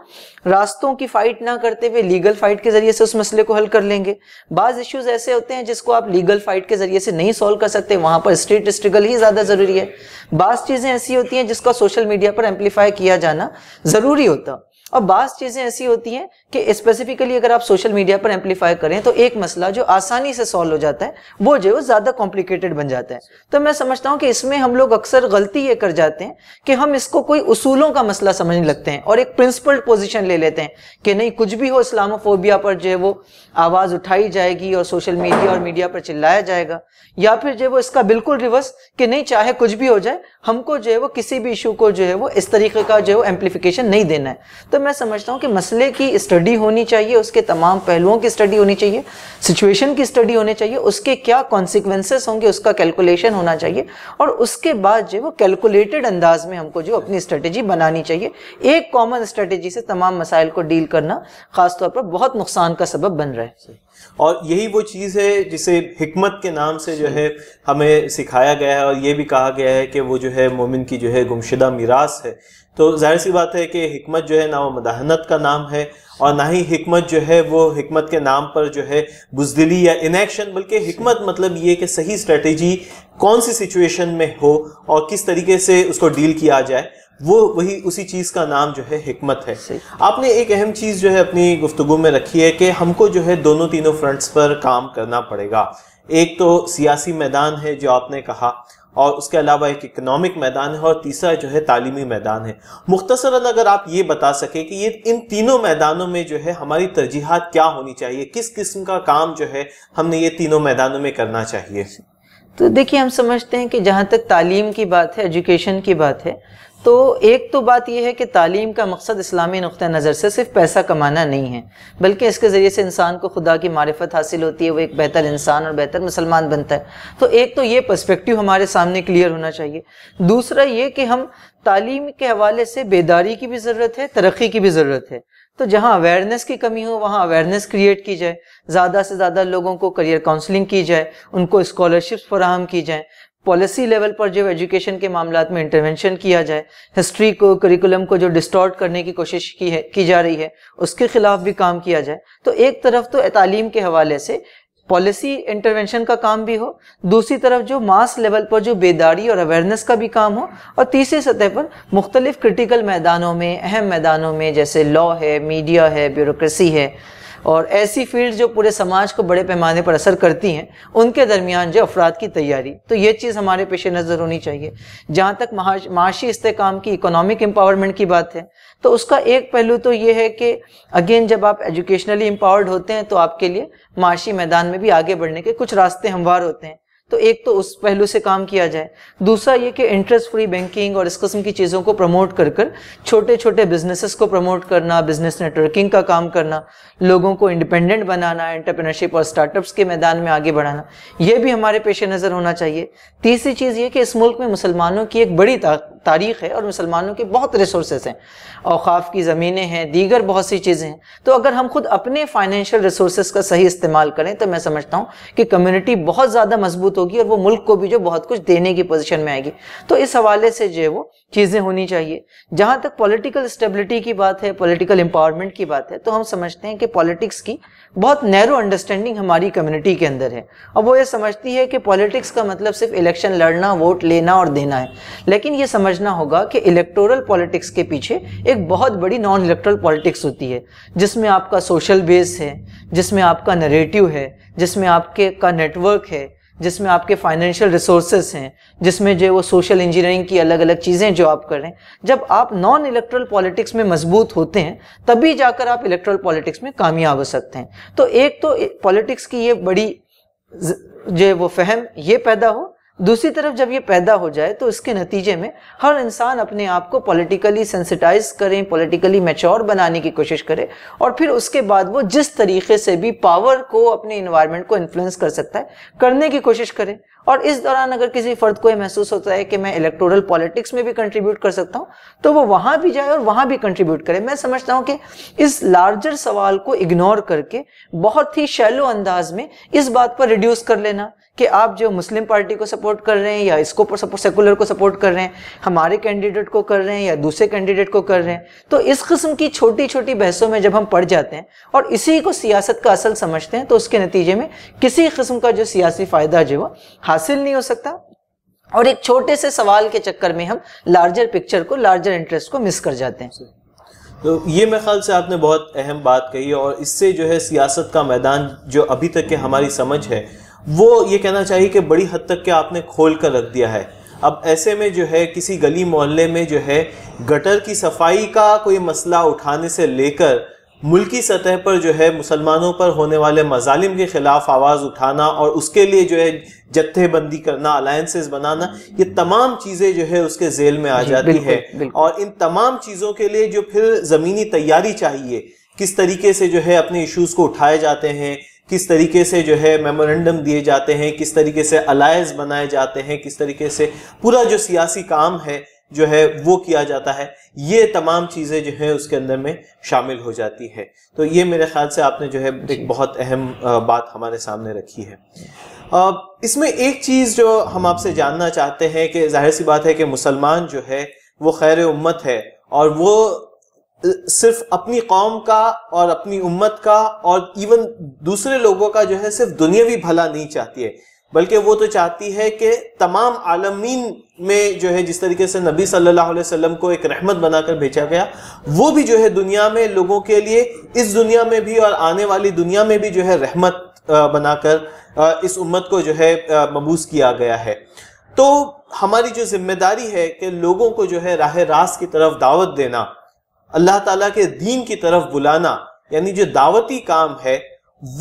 रास्तों की फ़ाइट ना करते हुए लीगल फ़ाइट के ज़रिए से उस मसले को हल कर लेंगे। बाज़ इश्यूज़ ऐसे होते हैं जिसको आप लीगल फ़ाइट के ज़रिए से नहीं सॉल्व कर सकते, वहाँ पर स्ट्रीट स्ट्रगल ही ज़्यादा ज़रूरी है। बाज़ चीज़ें ऐसी होती हैं जिसका सोशल मीडिया पर एम्पलीफाई किया जाना ज़रूरी होता और बाज़ चीज़ें ऐसी होती हैं कि स्पेसिफिकली अगर आप सोशल मीडिया पर एम्पलीफाई करें तो एक मसला जो आसानी से सॉल्व हो जाता है वो जो है ज़्यादा कॉम्प्लिकेटेड बन जाता है। तो मैं समझता हूँ कि इसमें हम लोग अक्सर गलती ये कर जाते हैं कि हम इसको कोई उसूलों का मसला समझने लगते हैं और एक प्रिंसिपल्ड पोजीशन ले लेते हैं कि नहीं कुछ भी हो इस्लामोफोबिया पर जो है वो आवाज़ उठाई जाएगी और सोशल मीडिया और मीडिया पर चिल्लाया जाएगा, या फिर जो है वो इसका बिल्कुल रिवर्स कि नहीं चाहे कुछ भी हो जाए हमको जो है वो किसी भी इशू को जो है वो इस तरीके का जो है वो एम्प्लीफिकेशन नहीं देना है। तो मैं समझता हूँ कि मसले की स्टडी होनी चाहिए, उसके तमाम पहलुओं की स्टडी होनी चाहिए, सिचुएशन की स्टडी होनी चाहिए, उसके क्या कॉन्सिक्वेंसेस होंगे उसका कैलकुलेशन होना चाहिए और उसके बाद जो वो कैलकुलेटेड अंदाज में हमको जो अपनी स्ट्रेटेजी बनानी चाहिए। एक कॉमन स्ट्रेटेजी से तमाम मसाइल को डील करना खासतौर पर बहुत नुकसान का सबब बन रहा है और यही वो चीज़ है जिसे हिकमत के नाम से जो है हमें सिखाया गया है और ये भी कहा गया है कि वो जो है मोमिन की जो है गुमशुदा मीरास है। तो जाहिर सी बात है कि हिकमत जो है ना वो मदाहनत का नाम है और ना ही हिकमत जो है वो हिकमत के नाम पर जो है बुजदिली या इनएक्शन, बल्कि हिकमत मतलब ये कि सही स्ट्रेटेजी कौन सी सिचुएशन में हो और किस तरीके से उसको डील किया जाए वो वही उसी चीज़ का नाम जो है हिकमत है। आपने एक अहम चीज़ जो है अपनी गुफ्तगू में रखी है कि हमको जो है दोनों तीनों फ्रंट्स पर काम करना पड़ेगा। एक तो सियासी मैदान है जो आपने कहा और उसके अलावा एक इकनॉमिक मैदान है और तीसरा जो है तालीमी मैदान है। मुख्तसरन अगर आप ये बता सकें कि ये इन तीनों मैदानों में जो है हमारी तरजीहात क्या होनी चाहिए, किस किस्म का काम जो है हमने ये तीनों मैदानों में करना चाहिए। तो देखिए हम समझते हैं कि जहाँ तक तालीम की बात है, एजुकेशन की बात है, तो एक तो बात यह है कि तालीम का मकसद इस्लामी नुक़्ते नज़र से सिर्फ पैसा कमाना नहीं है बल्कि इसके ज़रिए से इंसान को खुदा की मारिफत हासिल होती है, वो एक बेहतर इंसान और बेहतर मुसलमान बनता है। तो एक तो ये पर्सपेक्टिव हमारे सामने क्लियर होना चाहिए। दूसरा ये कि हम तालीम के हवाले से बेदारी की भी ज़रूरत है, तरक्की की भी ज़रूरत है। तो जहाँ अवेयरनेस की कमी हो वहाँ अवेयरनेस क्रिएट की जाए, ज़्यादा से ज़्यादा लोगों को करियर काउंसलिंग की जाए, उनको स्कॉलरशिप्स फराहम की जाए, पॉलिसी लेवल पर जो एजुकेशन के मामला में इंटरवेंशन किया जाए, हिस्ट्री को करिकुलम को जो डिस्टॉर्ट करने की कोशिश की जा रही है उसके खिलाफ भी काम किया जाए। तो एक तरफ तो तालीम के हवाले से पॉलिसी इंटरवेंशन का काम भी हो, दूसरी तरफ जो मास लेवल पर जो बेदारी और अवेयरनेस का भी काम हो, और तीसरी सतह पर मुख्तलिफ क्रिटिकल मैदानों में, अहम मैदानों में, जैसे लॉ है, मीडिया है, ब्यूरोक्रेसी है, और ऐसी फील्ड जो पूरे समाज को बड़े पैमाने पर असर करती हैं, उनके दरमियान जो अफराद की तैयारी, तो ये चीज़ हमारे पेश नज़र होनी चाहिए। जहाँ तक माशी इस्तेकाम की, इकोनॉमिक एम्पावरमेंट की बात है, तो उसका एक पहलू तो ये है कि अगेन जब आप एजुकेशनली एम्पावर्ड होते हैं तो आपके लिए माशी मैदान में भी आगे बढ़ने के कुछ रास्ते हमवार होते हैं। तो एक तो उस पहलू से काम किया जाए। दूसरा ये कि इंटरेस्ट फ्री बैंकिंग और इस किस्म की चीज़ों को प्रमोट कर कर छोटे छोटे बिजनेसेस को प्रमोट करना, बिजनेस नेटवर्किंग का काम करना, लोगों को इंडिपेंडेंट बनाना, एंटरप्रेन्योरशिप और स्टार्टअप्स के मैदान में आगे बढ़ाना, ये भी हमारे पेश नज़र होना चाहिए। तीसरी चीज़ ये कि इस मुल्क में मुसलमानों की एक बड़ी तारीख है और मुसलमानों के बहुत रिसोर्सेज हैं, औकाफ की ज़मीनें हैं, दीगर बहुत सी चीज़ें हैं। तो अगर हम खुद अपने फाइनेंशियल रिसोर्सेज का सही इस्तेमाल करें तो मैं समझता हूँ कि कम्युनिटी बहुत ज़्यादा मजबूत होगी और वो मुल्क को भी जो बहुत कुछ देने की पोजीशन में आएगी। तो इस हवाले से जो है वो चीज़ें होनी चाहिए। जहाँ तक पॉलिटिकल स्टेबिलिटी की बात है, पॉलिटिकल एम्पावरमेंट की बात है, तो हम समझते हैं कि पॉलिटिक्स की बहुत नैरो अंडरस्टैंडिंग हमारी कम्युनिटी के अंदर है और वो ये समझती है कि पॉलिटिक्स का मतलब सिर्फ इलेक्शन लड़ना, वोट लेना और देना है। लेकिन ये समझना होगा कि इलेक्टोरल पॉलिटिक्स के पीछे एक बहुत बड़ी नॉन इलेक्टोरल पॉलिटिक्स होती है, जिसमें आपका सोशल बेस है, जिसमें आपका नरेटिव है, जिसमें आपके का नेटवर्क है, जिसमें आपके फाइनेंशियल रिसोर्सेज हैं, जिसमें जो वो सोशल इंजीनियरिंग की अलग अलग चीज़ें जो आप कर रहे हैं। जब आप नॉन इलेक्ट्रल पॉलिटिक्स में मजबूत होते हैं तभी जाकर आप इलेक्ट्रल पॉलिटिक्स में कामयाब हो सकते हैं। तो एक तो पॉलिटिक्स की ये बड़ी जो वो फहम ये पैदा हो, दूसरी तरफ जब ये पैदा हो जाए तो इसके नतीजे में हर इंसान अपने आप को पॉलिटिकली सेंसिटाइज करें, पॉलिटिकली मैच्योर बनाने की कोशिश करे और फिर उसके बाद वो जिस तरीके से भी पावर को, अपने इन्वायरमेंट को इन्फ्लुएंस कर सकता है, करने की कोशिश करे। और इस दौरान अगर किसी फर्द को यह महसूस होता है कि मैं इलेक्टोरल पॉलिटिक्स में भी कंट्रीब्यूट कर सकता हूँ तो वो वहाँ भी जाए और वहाँ भी कंट्रीब्यूट करे। मैं समझता हूँ कि इस लार्जर सवाल को इग्नोर करके बहुत ही शैलो अंदाज में इस बात पर रिड्यूस कर लेना कि आप जो मुस्लिम पार्टी को सपोर्ट कर रहे हैं या इसको सेकुलर को सपोर्ट कर रहे हैं, हमारे कैंडिडेट को कर रहे हैं या दूसरे कैंडिडेट को कर रहे हैं, तो इस किस्म की छोटी छोटी बहसों में जब हम पड़ जाते हैं और इसी को सियासत का असल समझते हैं तो उसके नतीजे में किसी किस्म का जो सियासी फ़ायदा जो वो हासिल नहीं हो सकता और एक छोटे से सवाल के चक्कर में हम लार्जर पिक्चर को, लार्जर इंटरेस्ट को मिस कर जाते हैं। तो ये मेरे ख्याल से आपने बहुत अहम बात कही और इससे जो है सियासत का मैदान जो अभी तक के हमारी समझ है वो ये कहना चाहिए कि बड़ी हद तक के आपने खोल कर रख दिया है। अब ऐसे में जो है किसी गली मोहल्ले में जो है गटर की सफाई का कोई मसला उठाने से लेकर मुल्की सतह पर जो है मुसलमानों पर होने वाले मजालिम के ख़िलाफ़ आवाज़ उठाना और उसके लिए जो है जत्थेबंदी करना, अलायंसेस बनाना, ये तमाम चीज़ें जो है उसके जेल में आ जाती है। और इन तमाम चीज़ों के लिए जो फिर ज़मीनी तैयारी चाहिए, किस तरीके से जो है अपने इश्यूज़ को उठाए जाते हैं, किस तरीके से जो है मेमोरेंडम दिए जाते हैं, किस तरीके से अलायंस बनाए जाते हैं, किस तरीके से पूरा जो सियासी काम है जो है वो किया जाता है, ये तमाम चीज़ें जो है उसके अंदर में शामिल हो जाती है। तो ये मेरे ख्याल से आपने जो है एक बहुत अहम बात हमारे सामने रखी है। इसमें एक चीज़ जो हम आपसे जानना चाहते हैं कि जाहिर सी बात है कि मुसलमान जो है वो खैर उम्मत है और वो सिर्फ अपनी कौम का और अपनी उम्मत का और इवन दूसरे लोगों का जो है सिर्फ दुनियावी भला नहीं चाहती है, बल्कि वो तो चाहती है कि तमाम आलमीन में जो है जिस तरीके से नबी सल्लल्लाहु अलैहि वसल्लम को एक रहमत बनाकर भेजा गया, वो भी जो है दुनिया में लोगों के लिए, इस दुनिया में भी और आने वाली दुनिया में भी जो है रहमत बनाकर इस उम्मत को जो है मबूस किया गया है। तो हमारी जो जिम्मेदारी है कि लोगों को जो है राह रास्त की तरफ दावत देना, अल्लाह ताला के दीन की तरफ बुलाना, यानी जो दावती काम है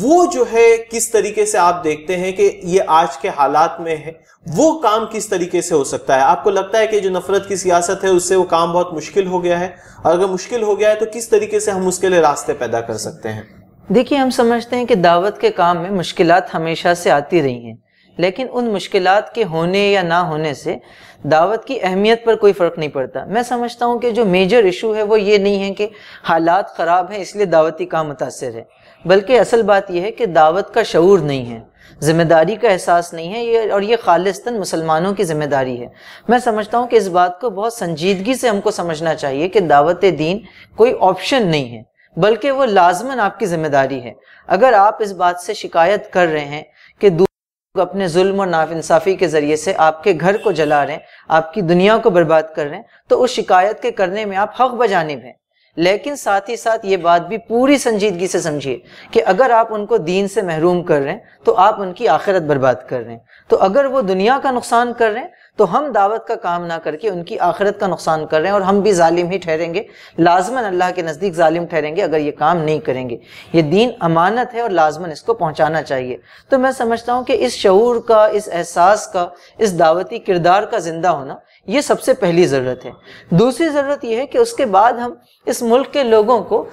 वो जो है किस तरीके से आप देखते हैं कि ये आज के हालात में है, वो काम किस तरीके से हो सकता है? आपको लगता है कि जो नफरत की सियासत है उससे वो काम बहुत मुश्किल हो गया है, और अगर मुश्किल हो गया है तो किस तरीके से हम उसके लिए रास्ते पैदा कर सकते हैं? देखिए, हम समझते हैं कि दावत के काम में मुश्किलात हमेशा से आती रही हैं, लेकिन उन मुश्किलात के होने या ना होने से दावत की अहमियत पर कोई फ़र्क नहीं पड़ता। मैं समझता हूँ कि जो मेजर इशू है वो ये नहीं है कि हालात ख़राब हैं इसलिए दावती काम मुतासर है, बल्कि असल बात यह है कि दावत का शऊर नहीं है, जिम्मेदारी का एहसास नहीं है, ये और ये खालिस्तन मुसलमानों की जिम्मेदारी है। मैं समझता हूँ कि इस बात को बहुत संजीदगी से हमको समझना चाहिए कि दावत-ए-दीन कोई ऑप्शन नहीं है, बल्कि वो लाजमन आपकी जिम्मेदारी है। अगर आप इस बात से शिकायत कर रहे हैं कि दूसरे अपने जुल्म और नाइंसाफी के जरिए से आपके घर को जला रहे हैं, आपकी दुनिया को बर्बाद कर रहे हैं, तो उस शिकायत के करने में आप हक बजानिब हैं। लेकिन साथ ही साथ ये बात भी पूरी संजीदगी से समझिए कि अगर आप उनको दीन से महरूम कर रहे हैं तो आप उनकी आखिरत बर्बाद कर रहे हैं। तो अगर वो दुनिया का नुकसान कर रहे हैं तो हम दावत का काम ना करके उनकी आखिरत का नुकसान कर रहे हैं और हम भी जालिम ही ठहरेंगे, लाजमन अल्लाह के नज़दीक जालिम ठहरेंगे अगर ये काम नहीं करेंगे। ये दीन अमानत है और लाजमन इसको पहुँचाना चाहिए। तो मैं समझता हूँ कि इस शऊर का, इस एहसास का, इस दावती किरदार का जिंदा होना ये सबसे पहली ज़रूरत है। दूसरी ज़रूरत यह है कि उसके बाद हम इस मुल्क के लोगों को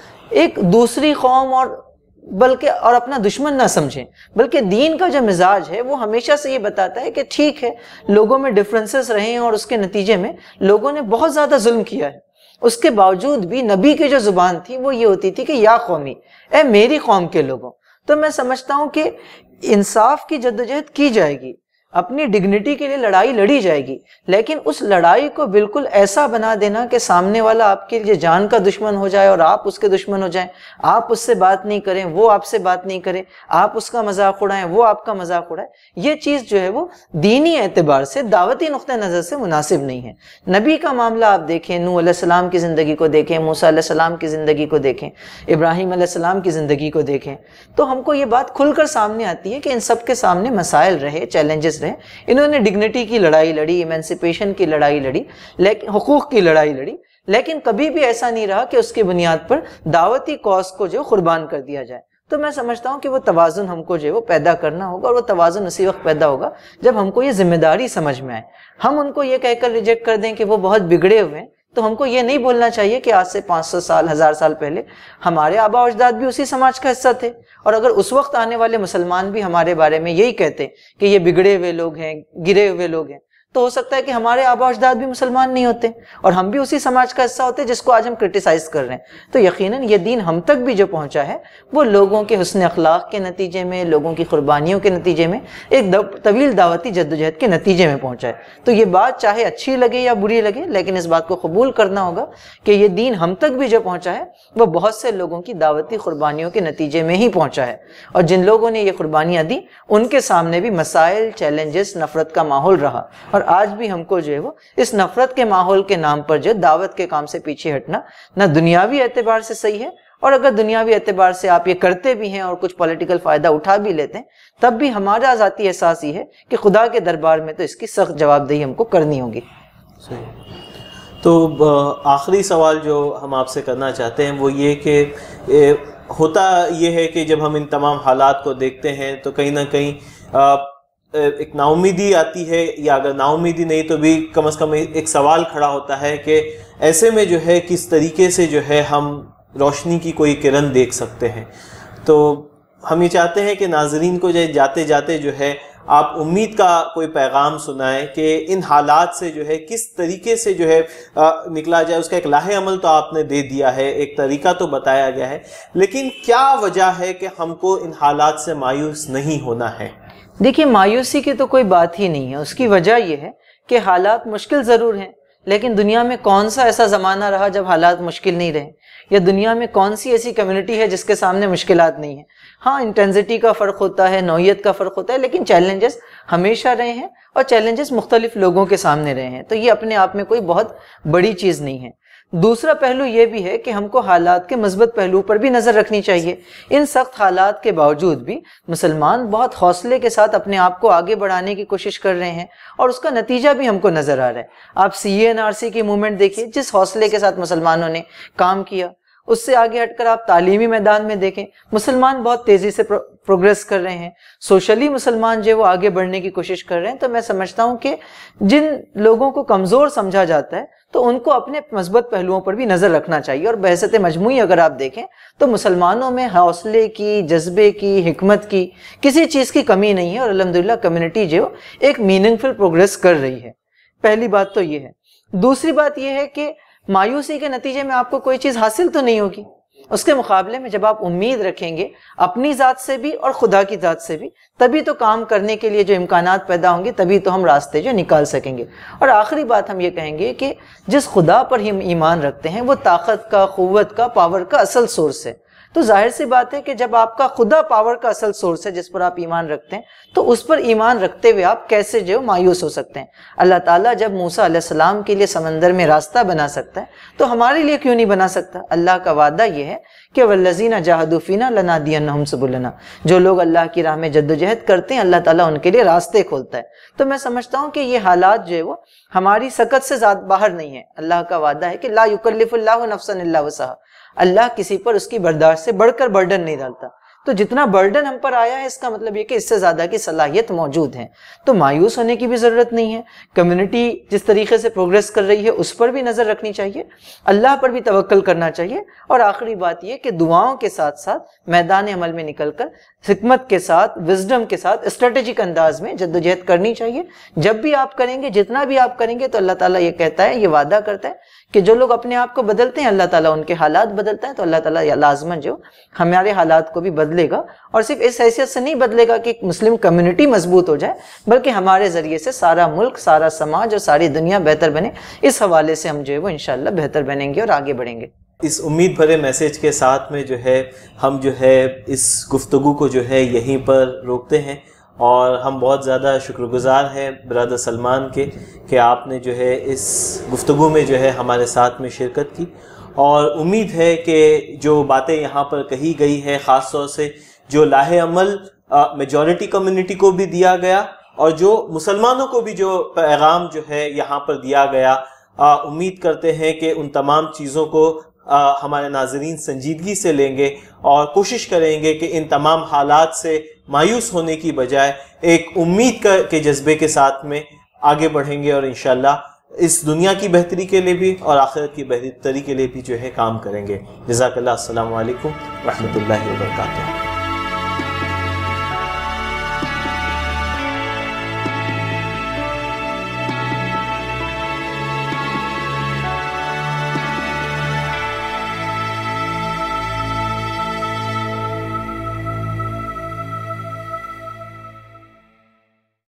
एक दूसरी कौम और अपना दुश्मन ना समझें, बल्कि दीन का जो मिजाज है वो हमेशा से ये बताता है कि ठीक है लोगों में डिफरेंसेस रहे हैं और उसके नतीजे में लोगों ने बहुत ज़्यादा जुल्म किया है, उसके बावजूद भी नबी की जो ज़ुबान थी वो ये होती थी कि या कौमी, ए मेरी कौम के लोगों। तो मैं समझता हूँ कि इंसाफ की जद्दोजहद की जाएगी, अपनी डिग्निटी के लिए लड़ाई लड़ी जाएगी, लेकिन उस लड़ाई को बिल्कुल ऐसा बना देना कि सामने वाला आपके लिए जान का दुश्मन हो जाए और आप उसके दुश्मन हो जाएं, आप उससे बात नहीं करें, वो आपसे बात नहीं करें, आप उसका मजाक उड़ाएं, वो आपका मजाक उड़ाए। ये चीज़ जो है वो दीनी एतबार से, दावती नुक्ते नज़र से मुनासिब नहीं है। नबी का मामला आप देखें, नूह अलैहिस्सलाम की ज़िंदगी को देखें, मूसा अलैहिस्सलाम की ज़िंदगी को देखें, इब्राहीम अलैहिस्सलाम की ज़िंदगी को देखें, तो हमको ये बात खुलकर सामने आती है कि इन सब के सामने मसाइल रहे, चैलेंजेस, इन्होंने डिग्निटी की लड़ाई लड़ी, इमेंसिपेशन की लड़ाई लड़ी, लेकिन हुकूक की लड़ाई लड़ी, लेकिन कभी भी ऐसा नहीं रहा कि उसकी बुनियाद पर दावती कॉज को जो कुर्बान कर दिया जाए। तो मैं समझता हूँ कि वो तवाज़ुन हमको जो है वो पैदा करना होगा और वो तवाज़ुन उसी वक्त पैदा होगा जब हमको ये जिम्मेदारी समझ में आए। हम उनको ये कहकर रिजेक्ट कर दें कि वो बहुत बिगड़े हुए हैं, तो हमको ये नहीं बोलना चाहिए कि आज से 500 साल, 1000 साल पहले हमारे आबा अजदाद भी उसी समाज का हिस्सा थे और अगर उस वक्त आने वाले मुसलमान भी हमारे बारे में यही कहते हैं कि ये बिगड़े हुए लोग हैं, गिरे हुए लोग हैं, तो हो सकता है कि हमारे आबा अजदाद भी मुसलमान नहीं होते और हम भी उसी समाज का हिस्सा होते जिसको आज हम क्रिटिसाइज़ कर रहे हैं। तो यकीनन ये दीन हम तक भी जो पहुंचा है वो लोगों के हुस्न अखलाक के नतीजे में, लोगों की कुर्बानियों के नतीजे में, एक तवील दावती जद्दोजहद के नतीजे में पहुंचा है। तो ये बात चाहे अच्छी लगे या बुरी लगे, लेकिन इस बात को कबूल करना होगा कि ये दीन हम तक भी जो पहुँचा है वो बहुत से लोगों की दावती कुर्बानियों के नतीजे में ही पहुँचा है और जिन लोगों ने ये कुर्बानियाँ दी उनके सामने भी मसाइल, चैलेंजेस, नफरत का माहौल रहा और आज भी हमको जो है वो इस नफरत के माहौल के नाम पर जो दावत के काम से पीछे हटना ना दुनियावी एतबार से सही है और अगर दुनियावी एतबार से आप ये करते भी हैं और कुछ पॉलिटिकल फ़ायदा उठा भी लेते हैं तब भी हमारा ज़ाती एहसास ही है कि खुदा के दरबार में तो इसकी सख्त जवाबदेही हमको करनी होगी। तो आखिरी सवाल जो हम आपसे करना चाहते हैं वो ये कि होता ये है कि जब हम इन तमाम हालात को देखते हैं तो कहीं ना कहीं एक नाउमीदी आती है या अगर नाउमीदी नहीं तो भी कम से कम एक सवाल खड़ा होता है कि ऐसे में जो है किस तरीके से जो है हम रोशनी की कोई किरण देख सकते हैं। तो हम ये चाहते हैं कि नाजरीन को जाते जाते जो है आप उम्मीद का कोई पैगाम सुनाएं कि इन हालात से जो है किस तरीके से जो है निकला जाए। उसका एक लाहे अमल तो आपने दे दिया है, एक तरीका तो बताया गया है, लेकिन क्या वजह है कि हमको इन हालात से मायूस नहीं होना है? देखिए, मायूसी की तो कोई बात ही नहीं है। उसकी वजह यह है कि हालात मुश्किल ज़रूर हैं, लेकिन दुनिया में कौन सा ऐसा ज़माना रहा जब हालात मुश्किल नहीं रहे, या दुनिया में कौन सी ऐसी कम्युनिटी है जिसके सामने मुश्किलात नहीं है। हाँ, इंटेंसिटी का फ़र्क होता है, नौयत का फ़र्क होता है, लेकिन चैलेंजेस हमेशा रहे हैं और चैलेंजेस मुख्तलिफ लोगों के सामने रहे हैं। तो ये अपने आप में कोई बहुत बड़ी चीज़ नहीं है। दूसरा पहलू ये भी है कि हमको हालात के मस्बत पहलू पर भी नज़र रखनी चाहिए। इन सख्त हालात के बावजूद भी मुसलमान बहुत हौसले के साथ अपने आप को आगे बढ़ाने की कोशिश कर रहे हैं और उसका नतीजा भी हमको नज़र आ रहा है। आप CNRC की मूवमेंट देखिए, जिस हौसले के साथ मुसलमानों ने काम किया। उससे आगे हटकर आप तालीमी मैदान में देखें, मुसलमान बहुत तेज़ी से प्रोग्रेस कर रहे हैं, सोशली मुसलमान जो है वो आगे बढ़ने की कोशिश कर रहे हैं। तो मैं समझता हूँ कि जिन लोगों को कमज़ोर समझा जाता है तो उनको अपने मस्बत पहलुओं पर भी नज़र रखना चाहिए। और बहसते मजमूई अगर आप देखें तो मुसलमानों में हौसले की, जज्बे की, हिकमत की, किसी चीज़ की कमी नहीं है और अल्हम्दुलिल्लाह कम्युनिटी जो एक मीनिंगफुल प्रोग्रेस कर रही है। पहली बात तो ये है। दूसरी बात यह है कि मायूसी के नतीजे में आपको कोई चीज़ हासिल तो नहीं होगी, उसके मुकाबले में जब आप उम्मीद रखेंगे अपनी ज़ात से भी और खुदा की ज़ात से भी, तभी तो काम करने के लिए जो इम्कानात पैदा होंगे, तभी तो हम रास्ते जो निकाल सकेंगे। और आखिरी बात हम ये कहेंगे कि जिस खुदा पर हम ईमान रखते हैं वो ताकत का, क़ुव्वत का, पावर का असल सोर्स है। तो जाहिर सी बात है कि जब आपका खुदा पावर का असल सोर्स है जिस पर आप ईमान रखते हैं, तो उस पर ईमान रखते हुए आप कैसे जो मायूस हो सकते हैं। अल्लाह ताला जब मूसा अलैहिस्सलाम के लिए समंदर में रास्ता बना सकता है, तो हमारे लिए क्यों नहीं बना सकता। अल्लाह का वादा यह है कि वल्लज़ीना जाहदू फ़ीना लनादियन्नहुम सुबुलना, जो लोग अल्लाह की राह में जद्दोजहद करते हैं अल्लाह ताला उनके लिए रास्ते खोलता है। तो मैं समझता हूँ कि ये हालात जो है वो हमारी सकत से बाहर नहीं है। अल्लाह का वादा है कि ला युकल्लिफुल्लाहु नफ्सन इल्ला वुसहा, अल्लाह किसी पर उसकी बर्दाश्त से बढ़कर बर्डन नहीं डालता। तो जितना बर्डन हम पर आया है इसका मतलब ये कि इससे ज़्यादा की सलाहियत मौजूद है। तो मायूस होने की भी ज़रूरत नहीं है। कम्युनिटी जिस तरीके से प्रोग्रेस कर रही है उस पर भी नज़र रखनी चाहिए, अल्लाह पर भी तवक्कल करना चाहिए। और आखिरी बात ये कि दुआओं के साथ साथ मैदान अमल में निकल कर हिकमत के साथ, विजडम के साथ, स्ट्रेटेजिक अंदाज में जद्दोजहद करनी चाहिए। जब भी आप करेंगे, जितना भी आप करेंगे, तो अल्लाह ताला ये कहता है, ये वादा करता है कि जो लोग अपने आप को बदलते हैं अल्लाह ताला उनके हालात बदलता है। तो अल्लाह ताला लाजमन जो हमारे हालात को भी बदलेगा, और सिर्फ इस हैसियत से नहीं बदलेगा कि मुस्लिम कम्युनिटी मजबूत हो जाए, बल्कि हमारे जरिए से सारा मुल्क, सारा समाज और सारी दुनिया बेहतर बने। इस हवाले से हम जो है वो इंशाल्लाह बेहतर बनेंगे और आगे बढ़ेंगे। इस उम्मीद भरे मैसेज के साथ में जो है हम जो है इस गुफ्तगू को जो है यहीं पर रोकते हैं, और हम बहुत ज़्यादा शुक्रगुज़ार हैं ब्रदर सलमान के कि आपने जो है इस गुफ्तगू में जो है हमारे साथ में शिरकत की। और उम्मीद है कि जो बातें यहाँ पर कही गई है, ख़ास तौर से जो लाहे अमल मेजॉरिटी कम्युनिटी को भी दिया गया और जो मुसलमानों को भी जो पैगाम जो है यहाँ पर दिया गया, उम्मीद करते हैं कि उन तमाम चीज़ों को हमारे नाजरीन संजीदगी से लेंगे और कोशिश करेंगे कि इन तमाम हालात से मायूस होने की बजाय एक उम्मीद के जज्बे के साथ में आगे बढ़ेंगे और इंशाल्लाह इस दुनिया की बेहतरी के लिए भी और आखिरत की बेहतरी के लिए भी जो है काम करेंगे। जज़ाकल्लाह, अस्सलाम वालेकुम रहमतुल्लाहि व बरकातहू।